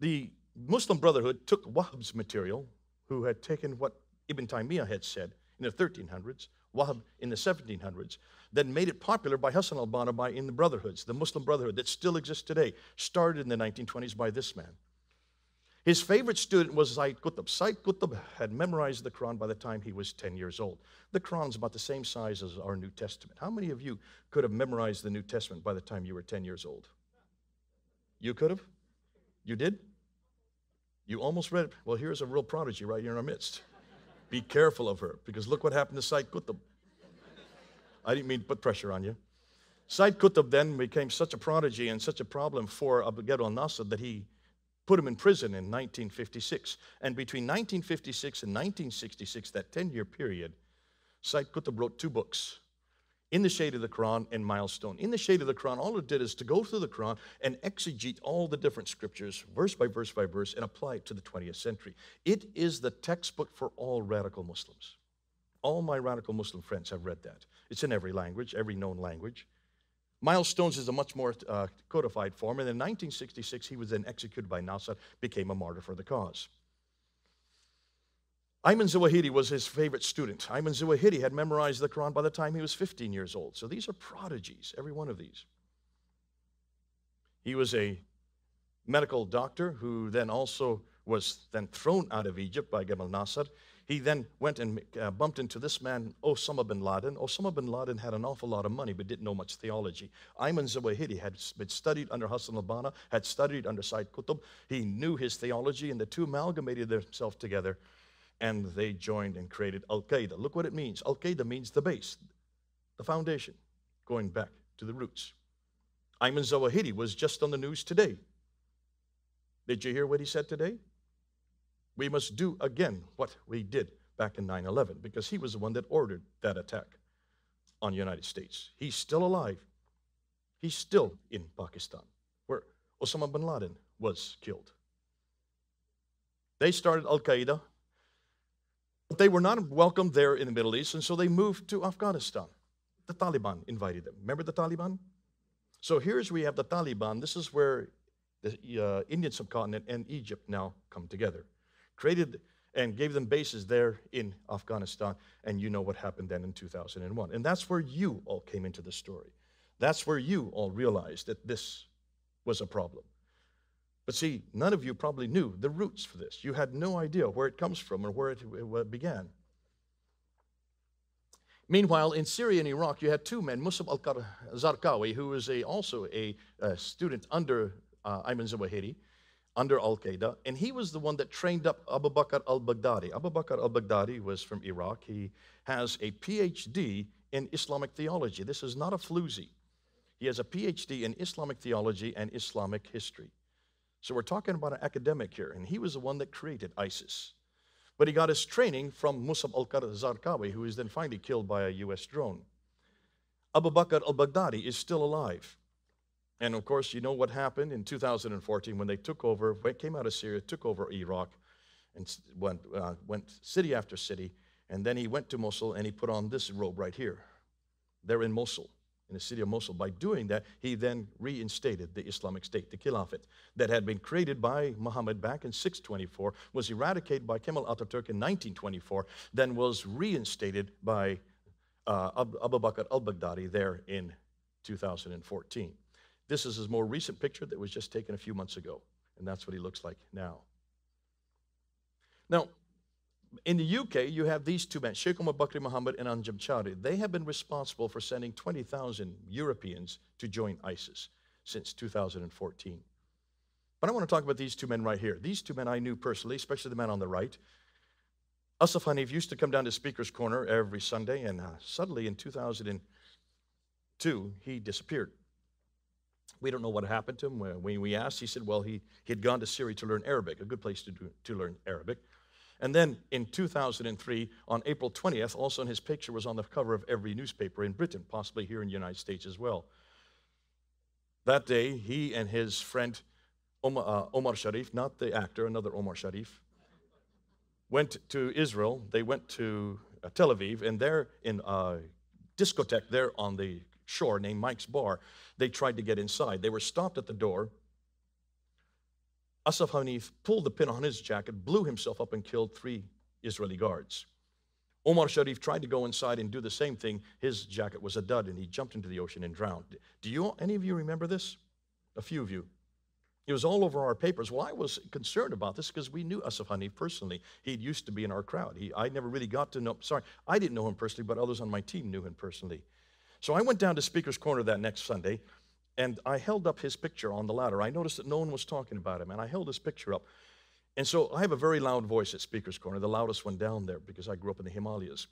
The Muslim Brotherhood took Wahhab's material, who had taken what Ibn Taymiyyah had said in the thirteen hundreds, Wahhab in the seventeen hundreds, then made it popular by Hassan al-Banna by in the Brotherhoods, the Muslim Brotherhood that still exists today, started in the nineteen twenties by this man. His favorite student was Sayyid Qutb. Sayyid Qutb had memorized the Quran by the time he was ten years old. The Quran's about the same size as our New Testament. How many of you could have memorized the New Testament by the time you were ten years old? You could have? You did? You almost read it? Well, here's a real prodigy right here in our midst. Be careful of her, because look what happened to Sayyid Qutb. I didn't mean to put pressure on you. Sayyid Qutb then became such a prodigy and such a problem for Abu Bakr al-Nasir that he put him in prison in nineteen fifty-six. And between nineteen fifty-six and nineteen sixty-six, that ten-year period, Sayyid Qutb wrote two books, In the Shade of the Quran and Milestone. In the Shade of the Quran, all it did is to go through the Quran and exegete all the different scriptures, verse by verse by verse, and apply it to the twentieth century. It is the textbook for all radical Muslims. All my radical Muslim friends have read that. It's in every language, every known language. Milestones is a much more uh, codified form, and in nineteen sixty-six, he was then executed by Nasser, became a martyr for the cause. Ayman Zawahiri was his favorite student. Ayman Zawahiri had memorized the Quran by the time he was fifteen years old. So these are prodigies, every one of these. He was a medical doctor who then also was then thrown out of Egypt by Gamal Nasser. He then went and uh, bumped into this man, Osama bin Laden. Osama bin Laden had an awful lot of money but didn't know much theology. Ayman Zawahiri had been studied under Hassan al-Banna, had studied under Sayyid Qutb. He knew his theology, and the two amalgamated themselves together, and they joined and created Al-Qaeda. Look what it means. Al-Qaeda means the base, the foundation, going back to the roots. Ayman Zawahiri was just on the news today. Did you hear what he said today? We must do again what we did back in nine eleven, because he was the one that ordered that attack on the United States. He's still alive. He's still in Pakistan, where Osama bin Laden was killed. They started Al-Qaeda, but they were not welcomed there in the Middle East, and so they moved to Afghanistan. The Taliban invited them. Remember the Taliban? So here's we have the Taliban. This is where the uh, Indian subcontinent and Egypt now come together. Created and gave them bases there in Afghanistan, and you know what happened then in two thousand one. And that's where you all came into the story. That's where you all realized that this was a problem. But see, none of you probably knew the roots for this. You had no idea where it comes from or where it began. Meanwhile, in Syria and Iraq, you had two men, Musab al-Zarqawi, who was a, also a, a student under uh, Ayman Zawahiri, under Al-Qaeda, and he was the one that trained up Abu Bakr al-Baghdadi. Abu Bakr al-Baghdadi was from Iraq. He has a P H D in Islamic theology. This is not a floozy. He has a P H D in Islamic theology and Islamic history. So we're talking about an academic here, and he was the one that created ISIS. But he got his training from Musab al-Zarqawi, who is then finally killed by a U S drone. Abu Bakr al-Baghdadi is still alive. And of course, you know what happened in two thousand fourteen when they took over, came out of Syria, took over Iraq, and went, uh, went city after city. And then he went to Mosul and he put on this robe right here. They're in Mosul, in the city of Mosul. By doing that, he then reinstated the Islamic State, the Caliphate, that had been created by Muhammad back in six twenty-four, was eradicated by Kemal Atatürk in nineteen twenty-four, then was reinstated by uh, Abu Bakr al-Baghdadi there in two thousand fourteen. This is his more recent picture that was just taken a few months ago, and that's what he looks like now. Now, in the U K, you have these two men, Sheikh Omar Bakri Muhammad and Anjem Choudary. They have been responsible for sending twenty thousand Europeans to join ISIS since two thousand fourteen. But I want to talk about these two men right here. These two men I knew personally, especially the man on the right. Asaf Hanif used to come down to Speaker's Corner every Sunday, and uh, suddenly in two thousand two, he disappeared. We don't know what happened to him. When we asked, he said, well, he had gone to Syria to learn Arabic, a good place to, do, to learn Arabic. And then in two thousand three, on April twentieth, also in his picture was on the cover of every newspaper in Britain, possibly here in the United States as well. That day, he and his friend Omar, uh, Omar Sharif, not the actor, another Omar Sharif, went to Israel. They went to uh, Tel Aviv, and there in a discotheque there on the shore named Mike's Bar, they tried to get inside. They were stopped at the door. Asaf Hanif pulled the pin on his jacket, blew himself up, and killed three Israeli guards. Omar Sharif tried to go inside and do the same thing. His jacket was a dud, and he jumped into the ocean and drowned. Do you, any of you remember this? A few of you. It was all over our papers. Well, I was concerned about this because we knew Asaf Hanif personally. He used to be in our crowd. He, I never really got to know, sorry, I didn't know him personally, but others on my team knew him personally. So I went down to Speaker's Corner that next Sunday, and I held up his picture on the ladder. I noticed that no one was talking about him, and I held his picture up. And so I have a very loud voice at Speaker's Corner, the loudest one down there, because I grew up in the Himalayas.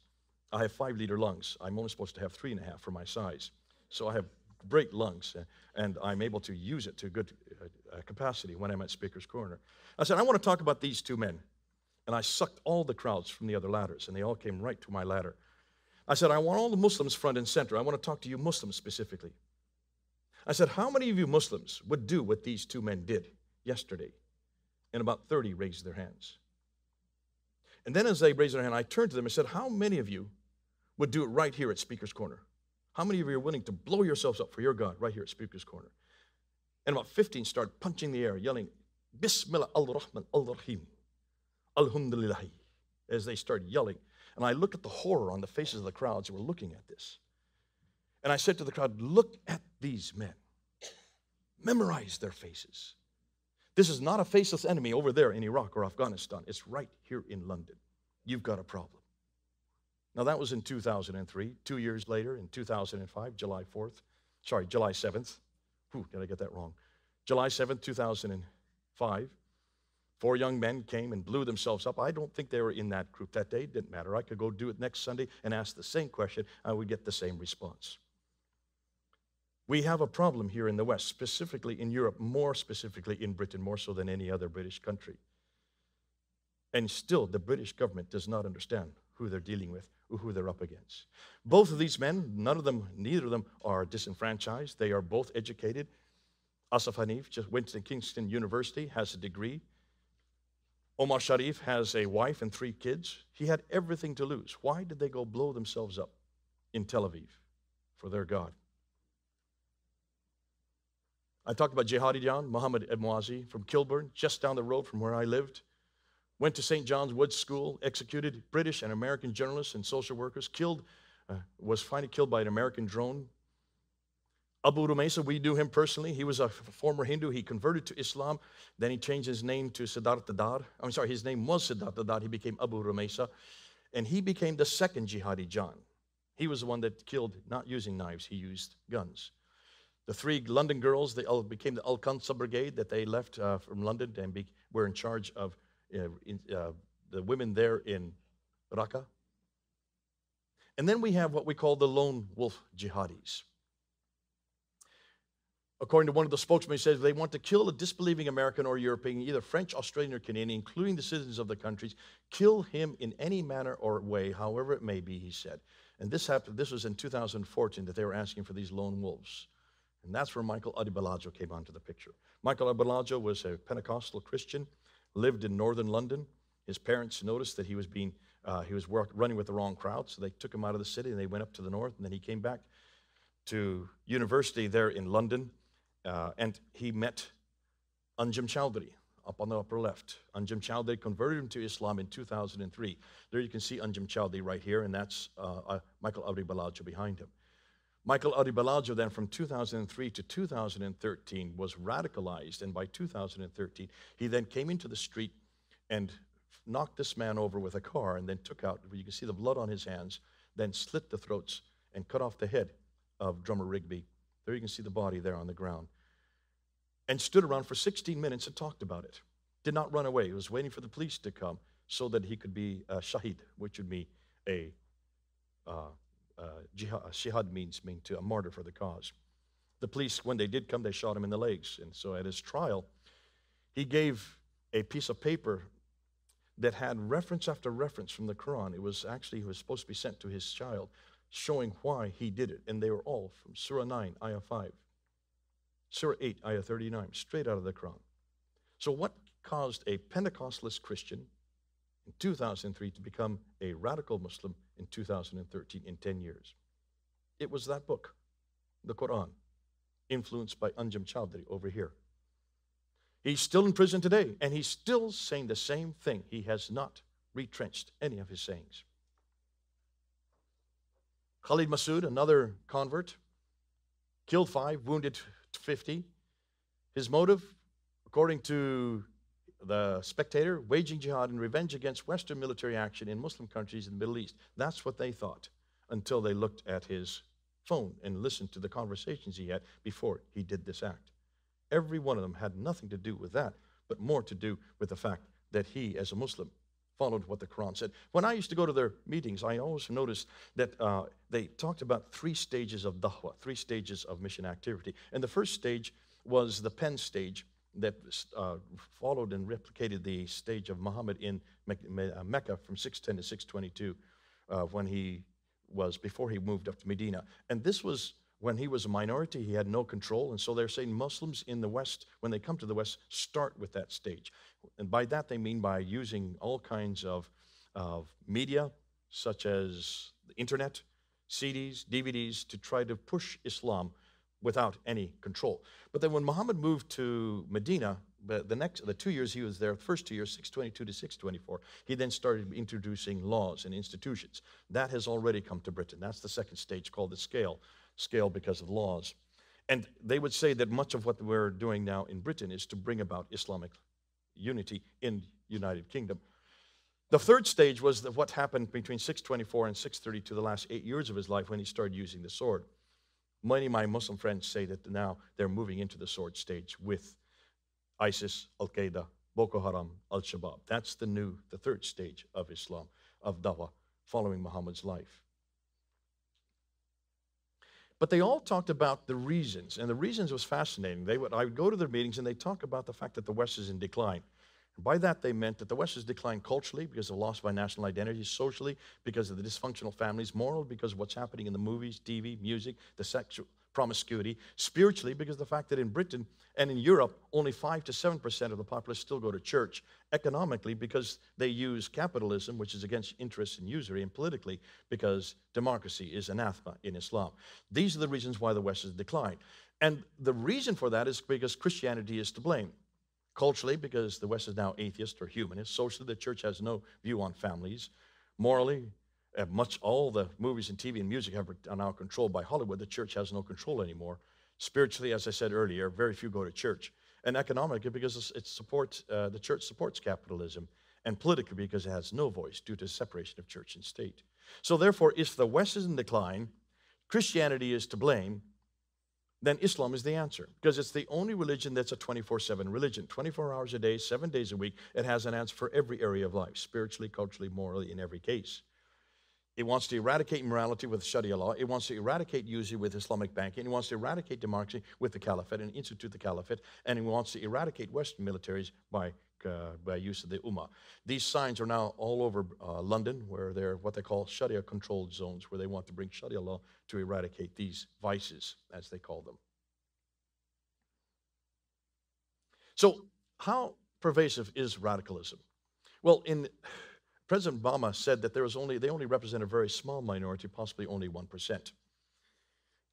I have five-liter lungs. I'm only supposed to have three and a half for my size. So I have great lungs, and I'm able to use it to good capacity when I'm at Speaker's Corner. I said, I want to talk about these two men. And I sucked all the crowds from the other ladders, and they all came right to my ladder. I said, I want all the Muslims front and center. I want to talk to you Muslims specifically. I said, how many of you Muslims would do what these two men did yesterday? And about thirty raised their hands. And then as they raised their hand, I turned to them and said, how many of you would do it right here at Speaker's Corner? How many of you are willing to blow yourselves up for your God right here at Speaker's Corner? And about fifteen started punching the air, yelling, Bismillah al-Rahman al-Rahim, alhamdulillahi, as they started yelling. And I looked at the horror on the faces of the crowds who were looking at this. And I said to the crowd, look at these men. Memorize their faces. This is not a faceless enemy over there in Iraq or Afghanistan. It's right here in London. You've got a problem. Now, that was in two thousand three. Two years later, in two thousand five, July fourth, sorry, July seventh. Whew, did I get that wrong? July seventh, two thousand five. Four young men came and blew themselves up. I don't think they were in that group that day. It didn't matter. I could go do it next Sunday and ask the same question. I would get the same response. We have a problem here in the West, specifically in Europe, more specifically in Britain, more so than any other British country. And still, the British government does not understand who they're dealing with or who they're up against. Both of these men, none of them, neither of them are disenfranchised. They are both educated. Asaf Hanif just went to Kingston University, has a degree. Omar Sharif has a wife and three kids. He had everything to lose. Why did they go blow themselves up in Tel Aviv for their God? I talked about Jihadiyan, Muhammad Emwazi from Kilburn, just down the road from where I lived. Went to Saint John's Woods School, executed British and American journalists and social workers, killed, uh, was finally killed by an American drone. Abu Rumeysa, we knew him personally. He was a former Hindu. He converted to Islam. Then he changed his name to Siddhartha Dar. I'm sorry, his name was Siddhartha Dar. He became Abu Rumeysa. And he became the second jihadi John. He was the one that killed, not using knives, he used guns. The three London girls, they all became the Al-Qansa Brigade that they left uh, from London and be, were in charge of uh, in, uh, the women there in Raqqa. And then we have what we call the lone wolf jihadis. According to one of the spokesmen, he says they want to kill a disbelieving American or European, either French, Australian, or Canadian, including the citizens of the countries. Kill him in any manner or way, however it may be, he said. And this happened. This was in two thousand fourteen that they were asking for these lone wolves. And that's where Michael Adebolajo came onto the picture. Michael Adebolajo was a Pentecostal Christian, lived in northern London. His parents noticed that he was being, uh, he was work, running with the wrong crowd, so they took him out of the city and they went up to the north, and then he came back to university there in London, uh, and he met Anjem Choudary up on the upper left. Anjem Choudary converted him to Islam in two thousand three. There you can see Anjem Choudary right here, and that's uh, uh, Michael Adebolajo behind him. Michael Adebolajo then from two thousand three to two thousand thirteen was radicalized, and by two thousand thirteen, he then came into the street and knocked this man over with a car and then took out, you can see the blood on his hands, then slit the throats and cut off the head of drummer Rigby. There you can see the body there on the ground. And stood around for sixteen minutes and talked about it. Did not run away. He was waiting for the police to come so that he could be a shaheed, which would be a... Uh, Uh, jihad, shihad means, mean to a martyr for the cause. The police, when they did come, they shot him in the legs. And so at his trial, he gave a piece of paper that had reference after reference from the Quran. It was actually, it was supposed to be sent to his child, showing why he did it. And they were all from Surah nine, Ayah five, Surah eight, Ayah thirty-nine, straight out of the Quran. So what caused a Pentecostalist Christian in two thousand three to become a radical Muslim in two thousand thirteen, in ten years. It was that book, the Quran, influenced by Anjem Choudary over here. He's still in prison today, and he's still saying the same thing. He has not retrenched any of his sayings. Khalid Masood, another convert, killed five, wounded fifty. His motive, according to The Spectator, waging jihad in revenge against Western military action in Muslim countries in the Middle East. That's what they thought until they looked at his phone and listened to the conversations he had before he did this act. Every one of them had nothing to do with that, but more to do with the fact that he, as a Muslim, followed what the Quran said. When I used to go to their meetings, I always noticed that uh, they talked about three stages of da'wah, three stages of mission activity. And the first stage was the pen stage, that uh, followed and replicated the stage of Muhammad in Me Me Mecca from six ten to six twenty-two, uh, when he was, before he moved up to Medina. And this was when he was a minority, he had no control, and so they're saying Muslims in the West, when they come to the West, start with that stage. And by that they mean by using all kinds of, of media, such as the internet, C Ds, D V Ds, to try to push Islam without any control. But then when Muhammad moved to Medina, the next, the two years he was there, the first two years, six twenty-two to six twenty-four, he then started introducing laws and institutions. That has already come to Britain. That's the second stage, called the scale, scale because of laws. And they would say that much of what we're doing now in Britain is to bring about Islamic unity in the United Kingdom. The third stage was the, what happened between six twenty-four and six thirty-two, the last eight years of his life, when he started using the sword. Many of my Muslim friends say that now they're moving into the sword stage with ISIS, Al-Qaeda, Boko Haram, Al-Shabaab. That's the new, the third stage of Islam, of da'wah, following Muhammad's life. But they all talked about the reasons, and the reasons was fascinating. They would, I would go to their meetings and they talk about the fact that the West is in decline. By that, they meant that the West has declined culturally because of loss by national identity, socially because of the dysfunctional families, morally because of what's happening in the movies, T V, music, the sexual promiscuity, spiritually because of the fact that in Britain and in Europe, only five to seven percent of the populace still go to church, economically because they use capitalism, which is against interests and usury, and politically because democracy is anathema in Islam. These are the reasons why the West has declined. And the reason for that is because Christianity is to blame. Culturally, because the West is now atheist or humanist. Socially, the church has no view on families. Morally, much all the movies and T V and music are now controlled by Hollywood. The church has no control anymore. Spiritually, as I said earlier, very few go to church. And economically, because it supports, uh, the church supports capitalism. And politically, because it has no voice due to separation of church and state. So therefore, if the West is in decline, Christianity is to blame, then Islam is the answer, because it's the only religion that's a twenty-four seven religion. twenty-four hours a day, seven days a week, it has an answer for every area of life, spiritually, culturally, morally, in every case. It wants to eradicate morality with Sharia law. It wants to eradicate usury with Islamic banking. It wants to eradicate democracy with the caliphate and institute the caliphate. And it wants to eradicate Western militaries by, uh, by use of the Ummah. These signs are now all over uh, London, where they're what they call Sharia-controlled zones, where they want to bring Sharia law to eradicate these vices, as they call them. So how pervasive is radicalism? Well, in... President Obama said that there was only, they only represent a very small minority, possibly only one percent.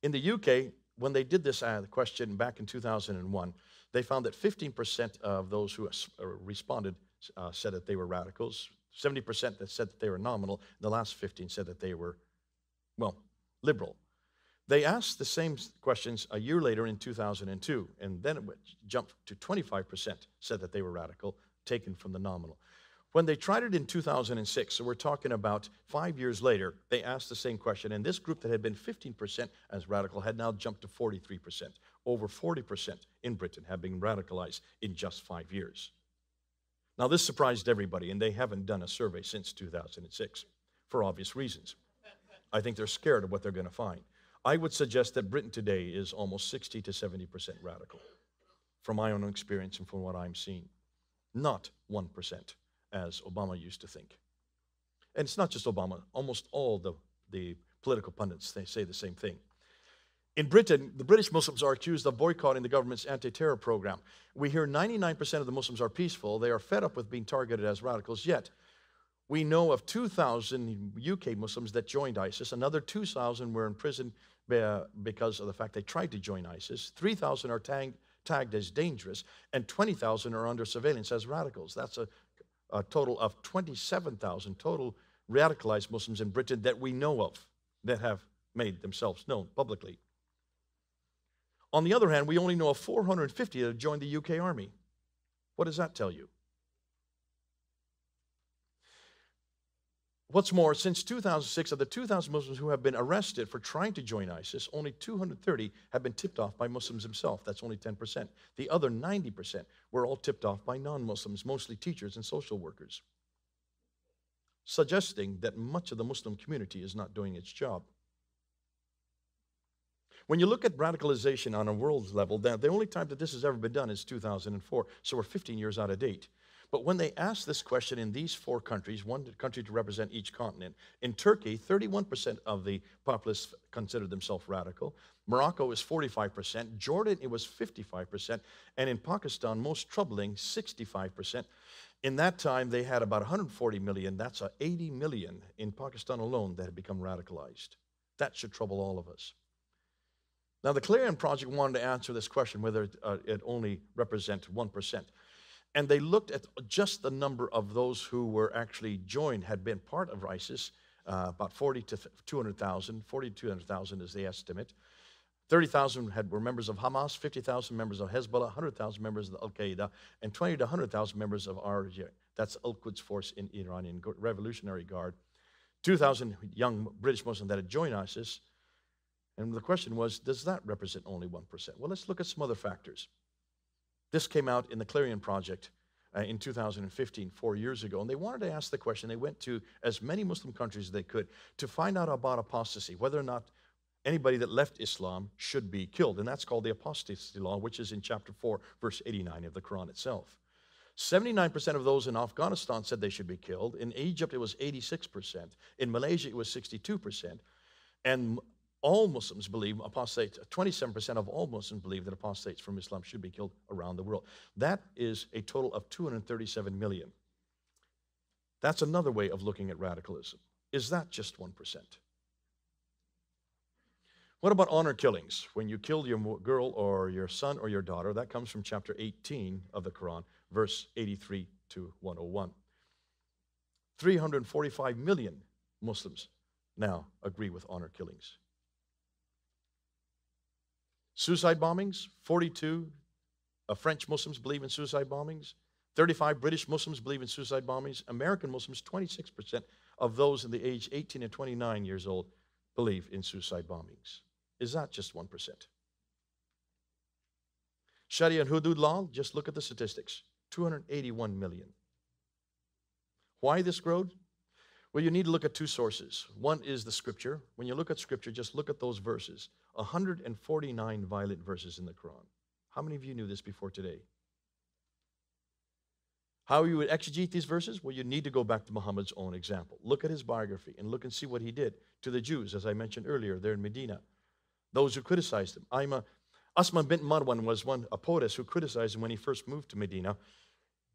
In the U K, when they did this uh, question back in two thousand one, they found that fifteen percent of those who responded uh, said that they were radicals, seventy percent that said that they were nominal, and the last fifteen said that they were, well, liberal. They asked the same questions a year later in two thousand two, and then it jumped to twenty-five percent said that they were radical, taken from the nominal. When they tried it in two thousand six, so we're talking about five years later, they asked the same question, and this group that had been fifteen percent as radical had now jumped to forty-three percent. Over forty percent in Britain have been radicalized in just five years. Now, this surprised everybody, and they haven't done a survey since two thousand six, for obvious reasons. I think they're scared of what they're going to find. I would suggest that Britain today is almost sixty to seventy percent radical, from my own experience and from what I'm seeing. Not one percent. As Obama used to think. And it's not just Obama, almost all the, the political pundits, they say the same thing. In Britain, the British Muslims are accused of boycotting the government's anti-terror program. We hear ninety-nine percent of the Muslims are peaceful. They are fed up with being targeted as radicals, yet we know of two thousand U K Muslims that joined ISIS. Another two thousand were in prison because of the fact they tried to join ISIS. three thousand are tagged, tagged as dangerous, and twenty thousand are under surveillance as radicals. That's a A total of twenty-seven thousand total radicalized Muslims in Britain that we know of that have made themselves known publicly. On the other hand, we only know of four hundred fifty that have joined the U K Army. What does that tell you? What's more, since two thousand six, of the two thousand Muslims who have been arrested for trying to join ISIS, only two hundred thirty have been tipped off by Muslims themselves. That's only ten percent. The other ninety percent were all tipped off by non-Muslims, mostly teachers and social workers, suggesting that much of the Muslim community is not doing its job. When you look at radicalization on a world level, the only time that this has ever been done is two thousand four, so we're fifteen years out of date. But when they asked this question in these four countries, one country to represent each continent, in Turkey, thirty-one percent of the populace considered themselves radical. Morocco is forty-five percent. Jordan, it was fifty-five percent. And in Pakistan, most troubling, sixty-five percent. In that time, they had about one hundred forty million. That's eighty million in Pakistan alone that had become radicalized. That should trouble all of us. Now, the Clarion Project wanted to answer this question, whether it, uh, it only represents one percent. And they looked at just the number of those who were actually joined, had been part of ISIS, uh, about forty to two hundred thousand, forty to two hundred thousand is the estimate. thirty thousand had were members of Hamas, fifty thousand members of Hezbollah, one hundred thousand members of Al-Qaeda, and twenty to one hundred thousand members of R J. That's Al-Quds Force in Iranian Revolutionary Guard. two thousand young British Muslims that had joined ISIS. And the question was, does that represent only one percent? Well, let's look at some other factors. This came out in the Clarion Project uh, in two thousand fifteen, four years ago, and they wanted to ask the question. They went to as many Muslim countries as they could to find out about apostasy, whether or not anybody that left Islam should be killed, and that's called the apostasy law, which is in chapter four, verse eighty-nine of the Quran itself. seventy-nine percent of those in Afghanistan said they should be killed. In Egypt, it was eighty-six percent. In Malaysia, it was sixty-two percent. And all Muslims believe, apostates, twenty-seven percent of all Muslims believe that apostates from Islam should be killed around the world. That is a total of two hundred thirty-seven million. That's another way of looking at radicalism. Is that just one percent? What about honor killings? When you kill your girl or your son or your daughter, that comes from chapter eighteen of the Quran, verse eighty-three to one oh one. three hundred forty-five million Muslims now agree with honor killings. Suicide bombings, forty-two uh, French Muslims believe in suicide bombings, thirty-five British Muslims believe in suicide bombings, American Muslims, twenty-six percent of those in the age eighteen and twenty-nine years old believe in suicide bombings. Is that just one percent? Sharia and Hudud law, just look at the statistics, two hundred eighty-one million. Why this growth? Well, you need to look at two sources. One is the scripture. When you look at scripture, just look at those verses. one hundred forty-nine violent verses in the Quran. How many of you knew this before today? How you would exegete these verses? Well, you need to go back to Muhammad's own example. Look at his biography and look and see what he did to the Jews, as I mentioned earlier, there in Medina. Those who criticized him. Ayman, Asma bint Marwan was one, a poetess who criticized him when he first moved to Medina.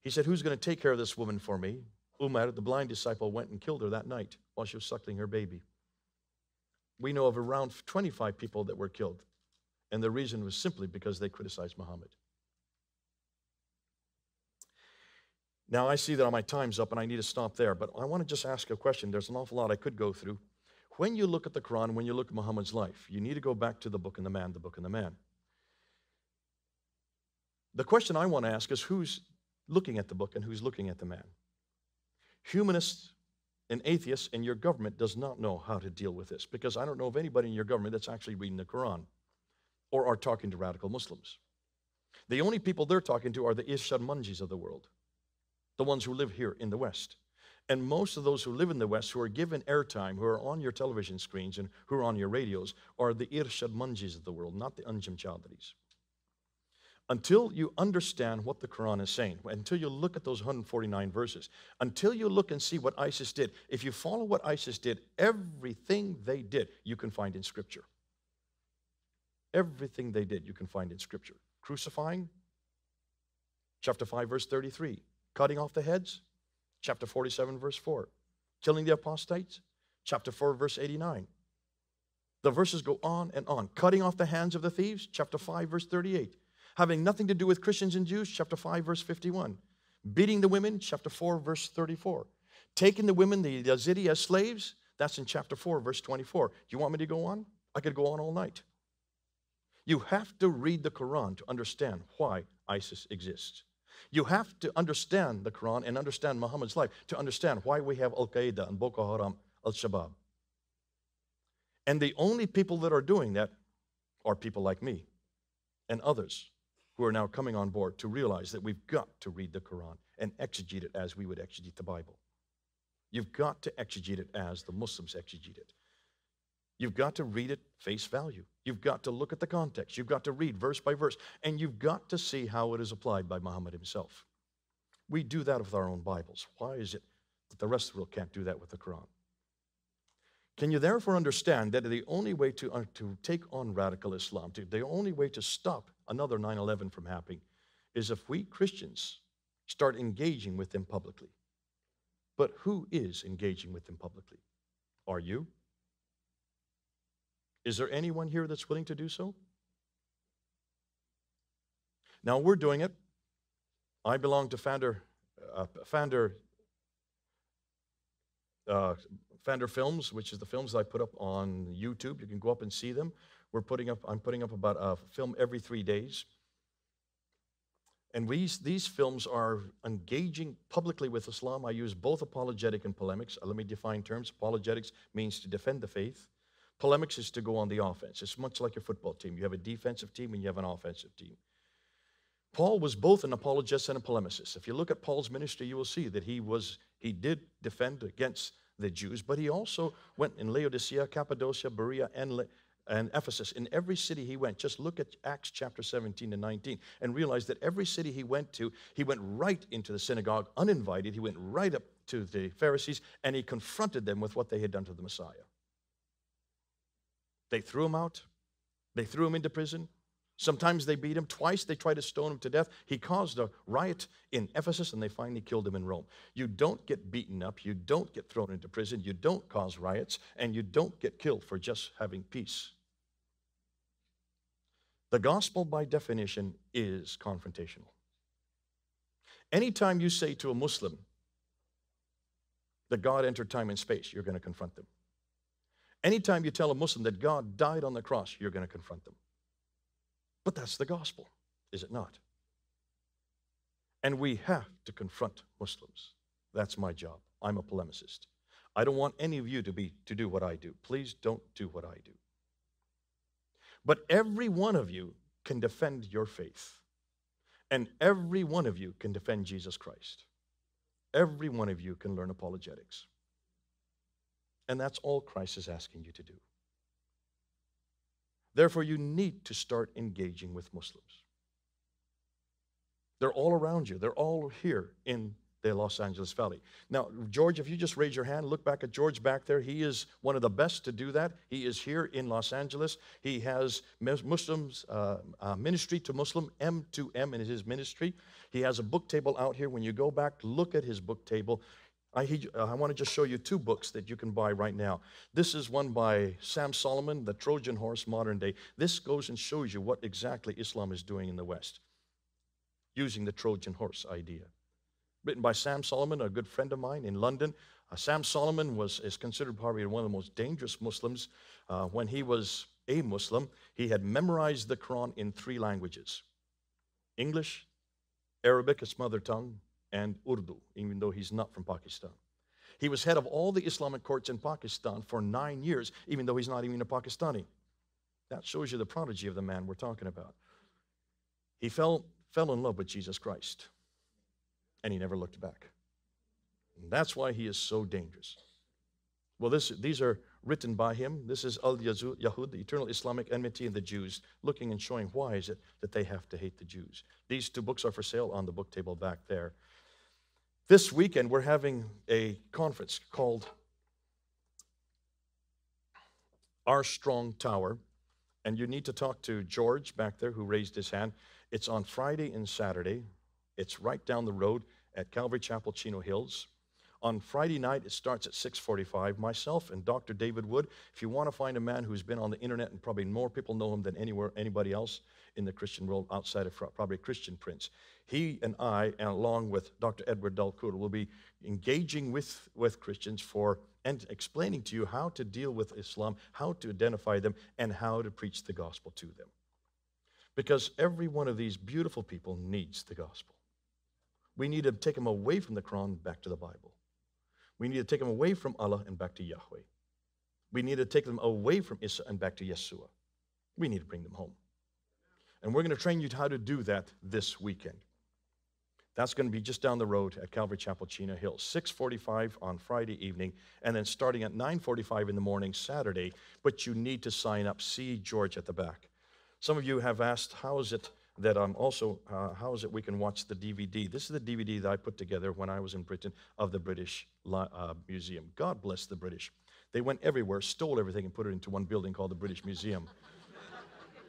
He said, who's going to take care of this woman for me? Umar, the blind disciple, went and killed her that night while she was suckling her baby. We know of around twenty-five people that were killed. And the reason was simply because they criticized Muhammad. Now, I see that all my time's up and I need to stop there, but I want to just ask a question. There's an awful lot I could go through. When you look at the Quran, when you look at Muhammad's life, you need to go back to the book and the man, the book and the man. The question I want to ask is, who's looking at the book and who's looking at the man? Humanists and atheists in your government does not know how to deal with this, because I don't know of anybody in your government that's actually reading the Quran or are talking to radical Muslims. The only people they're talking to are the Irshad Manjis of the world, the ones who live here in the West. And most of those who live in the West, who are given airtime, who are on your television screens and who are on your radios, are the Irshad Manjis of the world, not the Anjem Chowdharys. Until you understand what the Quran is saying, until you look at those one hundred forty-nine verses, until you look and see what ISIS did, if you follow what ISIS did, everything they did, you can find in Scripture. Everything they did, you can find in Scripture. Crucifying, chapter five, verse thirty-three. Cutting off the heads, chapter forty-seven, verse four. Killing the apostates, chapter four, verse eighty-nine. The verses go on and on. Cutting off the hands of the thieves, chapter five, verse thirty-eight. Having nothing to do with Christians and Jews, chapter five, verse fifty-one. Beating the women, chapter four, verse thirty-four. Taking the women, the Yazidi, as slaves, that's in chapter four, verse twenty-four. Do you want me to go on? I could go on all night. You have to read the Quran to understand why ISIS exists. You have to understand the Quran and understand Muhammad's life to understand why we have Al-Qaeda and Boko Haram, Al-Shabaab. And the only people that are doing that are people like me and others who are now coming on board to realize that we've got to read the Quran and exegete it as we would exegete the Bible. You've got to exegete it as the Muslims exegete it. You've got to read it face value. You've got to look at the context. You've got to read verse by verse. And you've got to see how it is applied by Muhammad himself. We do that with our own Bibles. Why is it that the rest of the world can't do that with the Quran? Can you therefore understand that the only way to, uh, to take on radical Islam, to, the only way to stop another nine eleven from happening, is if we Christians start engaging with them publicly? But who is engaging with them publicly? Are you? Is there anyone here that's willing to do so? Now, we're doing it. I belong to Fander, uh, Fander, uh, Fander Films, which is the films that I put up on YouTube. You can go up and see them. We're putting up, I'm putting up about a film every three days. And we, these films are engaging publicly with Islam. I use both apologetic and polemics. Let me define terms. Apologetics means to defend the faith. Polemics is to go on the offense. It's much like a football team. You have a defensive team and you have an offensive team. Paul was both an apologist and a polemicist. If you look at Paul's ministry, you will see that he was, he did defend against the Jews, but he also went in Laodicea, Cappadocia, Berea, and, and Ephesus. In every city he went, just look at Acts chapter seventeen and nineteen and realize that every city he went to, he went right into the synagogue, uninvited. He went right up to the Pharisees and he confronted them with what they had done to the Messiah. They threw him out. They threw him into prison. Sometimes they beat him. Twice they tried to stone him to death. He caused a riot in Ephesus, and they finally killed him in Rome. You don't get beaten up. You don't get thrown into prison. You don't cause riots, and you don't get killed for just having peace. The gospel, by definition, is confrontational. Anytime you say to a Muslim that God entered time and space, you're going to confront them. Anytime you tell a Muslim that God died on the cross, you're going to confront them. But that's the gospel, is it not? And we have to confront Muslims. That's my job. I'm a polemicist. I don't want any of you to, be, to do what I do. Please don't do what I do. But every one of you can defend your faith. And every one of you can defend Jesus Christ. Every one of you can learn apologetics. And that's all Christ is asking you to do. Therefore, you need to start engaging with Muslims. They're all around you. They're all here in the Los Angeles Valley. Now, George, if you just raise your hand, look back at George back there. He is one of the best to do that. He is here in Los Angeles. He has Muslims, uh, uh, ministry to Muslim, M to M in his ministry. He has a book table out here. When you go back, look at his book table. I, he, uh, I want to just show you two books that you can buy right now. This is one by Sam Solomon, The Trojan Horse, Modern Day. This goes and shows you what exactly Islam is doing in the West, using the Trojan horse idea. Written by Sam Solomon, a good friend of mine in London. Uh, Sam Solomon was, is considered probably one of the most dangerous Muslims. Uh, when he was a Muslim, he had memorized the Quran in three languages: English, Arabic, his mother tongue, and Urdu, even though he's not from Pakistan. He was head of all the Islamic courts in Pakistan for nine years, even though he's not even a Pakistani. That shows you the prodigy of the man we're talking about. He fell, fell in love with Jesus Christ, and he never looked back. And that's why he is so dangerous. Well, this, these are written by him. This is Al-Yahud, the eternal Islamic enmity and the Jews, looking and showing why is it that they have to hate the Jews. These two books are for sale on the book table back there. This weekend, we're having a conference called Our Strong Tower, and you need to talk to George back there who raised his hand. It's on Friday and Saturday. It's right down the road at Calvary Chapel, Chino Hills. On Friday night, it starts at six forty-five. Myself and Doctor David Wood. If you want to find a man who's been on the internet, and probably more people know him than anywhere, anybody else in the Christian world outside of probably Christian Prince, he and I, and along with Doctor Edward Dalcour, will be engaging with, with Christians for and explaining to you how to deal with Islam, how to identify them, and how to preach the gospel to them. Because every one of these beautiful people needs the gospel. We need to take them away from the Quran back to the Bible. We need to take them away from Allah and back to Yahweh. We need to take them away from Isa and back to Yeshua. We need to bring them home. And we're going to train you how to do that this weekend. That's going to be just down the road at Calvary Chapel, Chino Hills, six forty-five on Friday evening, and then starting at nine forty-five in the morning Saturday. But you need to sign up. See George at the back. Some of you have asked, how is it that I'm also, uh, how is it we can watch the D V D? This is the D V D that I put together when I was in Britain of the British uh, Museum. God bless the British. They went everywhere, stole everything, and put it into one building called the British Museum.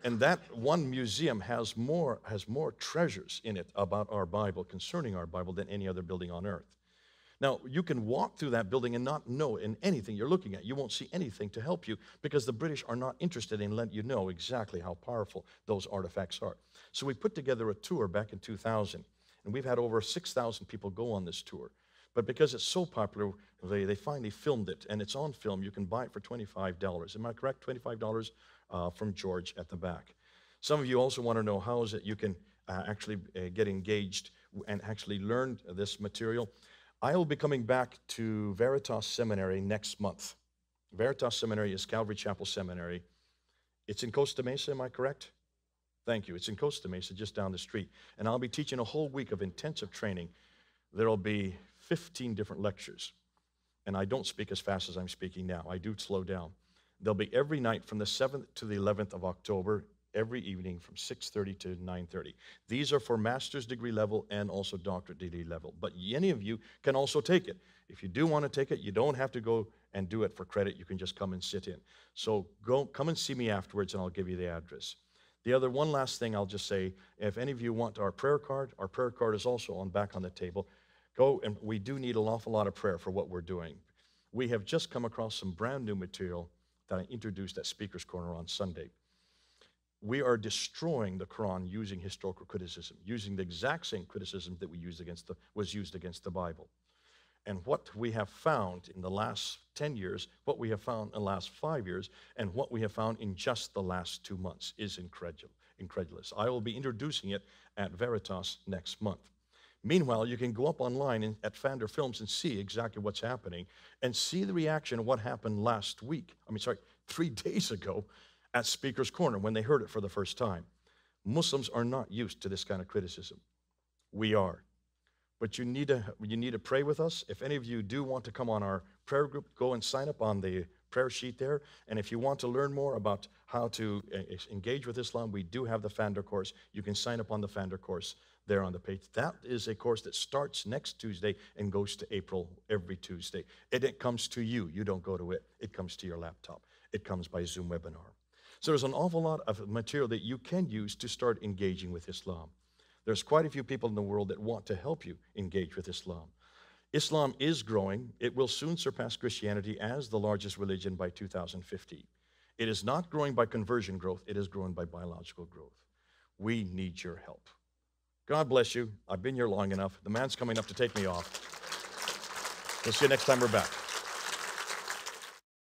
And that one museum has more, has more treasures in it about our Bible, concerning our Bible, than any other building on earth. Now, you can walk through that building and not know in anything you're looking at. You won't see anything to help you because the British are not interested in letting you know exactly how powerful those artifacts are. So we put together a tour back in two thousand, and we've had over six thousand people go on this tour. But because it's so popular, they, they finally filmed it, and it's on film. You can buy it for twenty-five dollars. Am I correct? twenty-five dollars uh, from George at the back. Some of you also want to know how is it you can uh, actually uh, get engaged and actually learn this material. I will be coming back to Veritas Seminary next month. Veritas Seminary is Calvary Chapel Seminary. It's in Costa Mesa, am I correct? Thank you. It's in Costa Mesa, just down the street. And I'll be teaching a whole week of intensive training. There'll be fifteen different lectures. And I don't speak as fast as I'm speaking now. I do slow down. They'll be every night from the seventh to the eleventh of October, every evening from six thirty to nine thirty. These are for master's degree level and also doctorate degree level. But any of you can also take it. If you do want to take it, you don't have to go and do it for credit. You can just come and sit in. So go, come and see me afterwards, and I'll give you the address. The other one last thing I'll just say, if any of you want our prayer card, our prayer card is also on back on the table. Go, and we do need an awful lot of prayer for what we're doing. We have just come across some brand new material that I introduced at Speaker's Corner on Sunday. We are destroying the Quran using historical criticism, using the exact same criticism that we used against the, was used against the Bible. And what we have found in the last ten years, what we have found in the last five years, and what we have found in just the last two months is incredulous. I will be introducing it at Veritas next month. Meanwhile, you can go up online and, at Fander Films and see exactly what's happening and see the reaction of what happened last week. I mean, sorry, three days ago, at Speaker's Corner when they heard it for the first time. Muslims are not used to this kind of criticism. We are. but you need to you need to pray with us. If any of you do want to come on our prayer group, go and sign up on the prayer sheet there. And if you want to learn more about how to engage with Islam, we do have the Founder course. You can sign up on the Founder course there on the page. That is a course that starts next Tuesday and goes to April every Tuesday. And it comes to you. You don't go to it. It comes to your laptop. It comes by Zoom webinar. So there's an awful lot of material that you can use to start engaging with Islam. There's quite a few people in the world that want to help you engage with Islam. Islam is growing. It will soon surpass Christianity as the largest religion by two thousand fifty. It is not growing by conversion growth. It is growing by biological growth. We need your help. God bless you. I've been here long enough. The man's coming up to take me off. We'll see you next time we're back.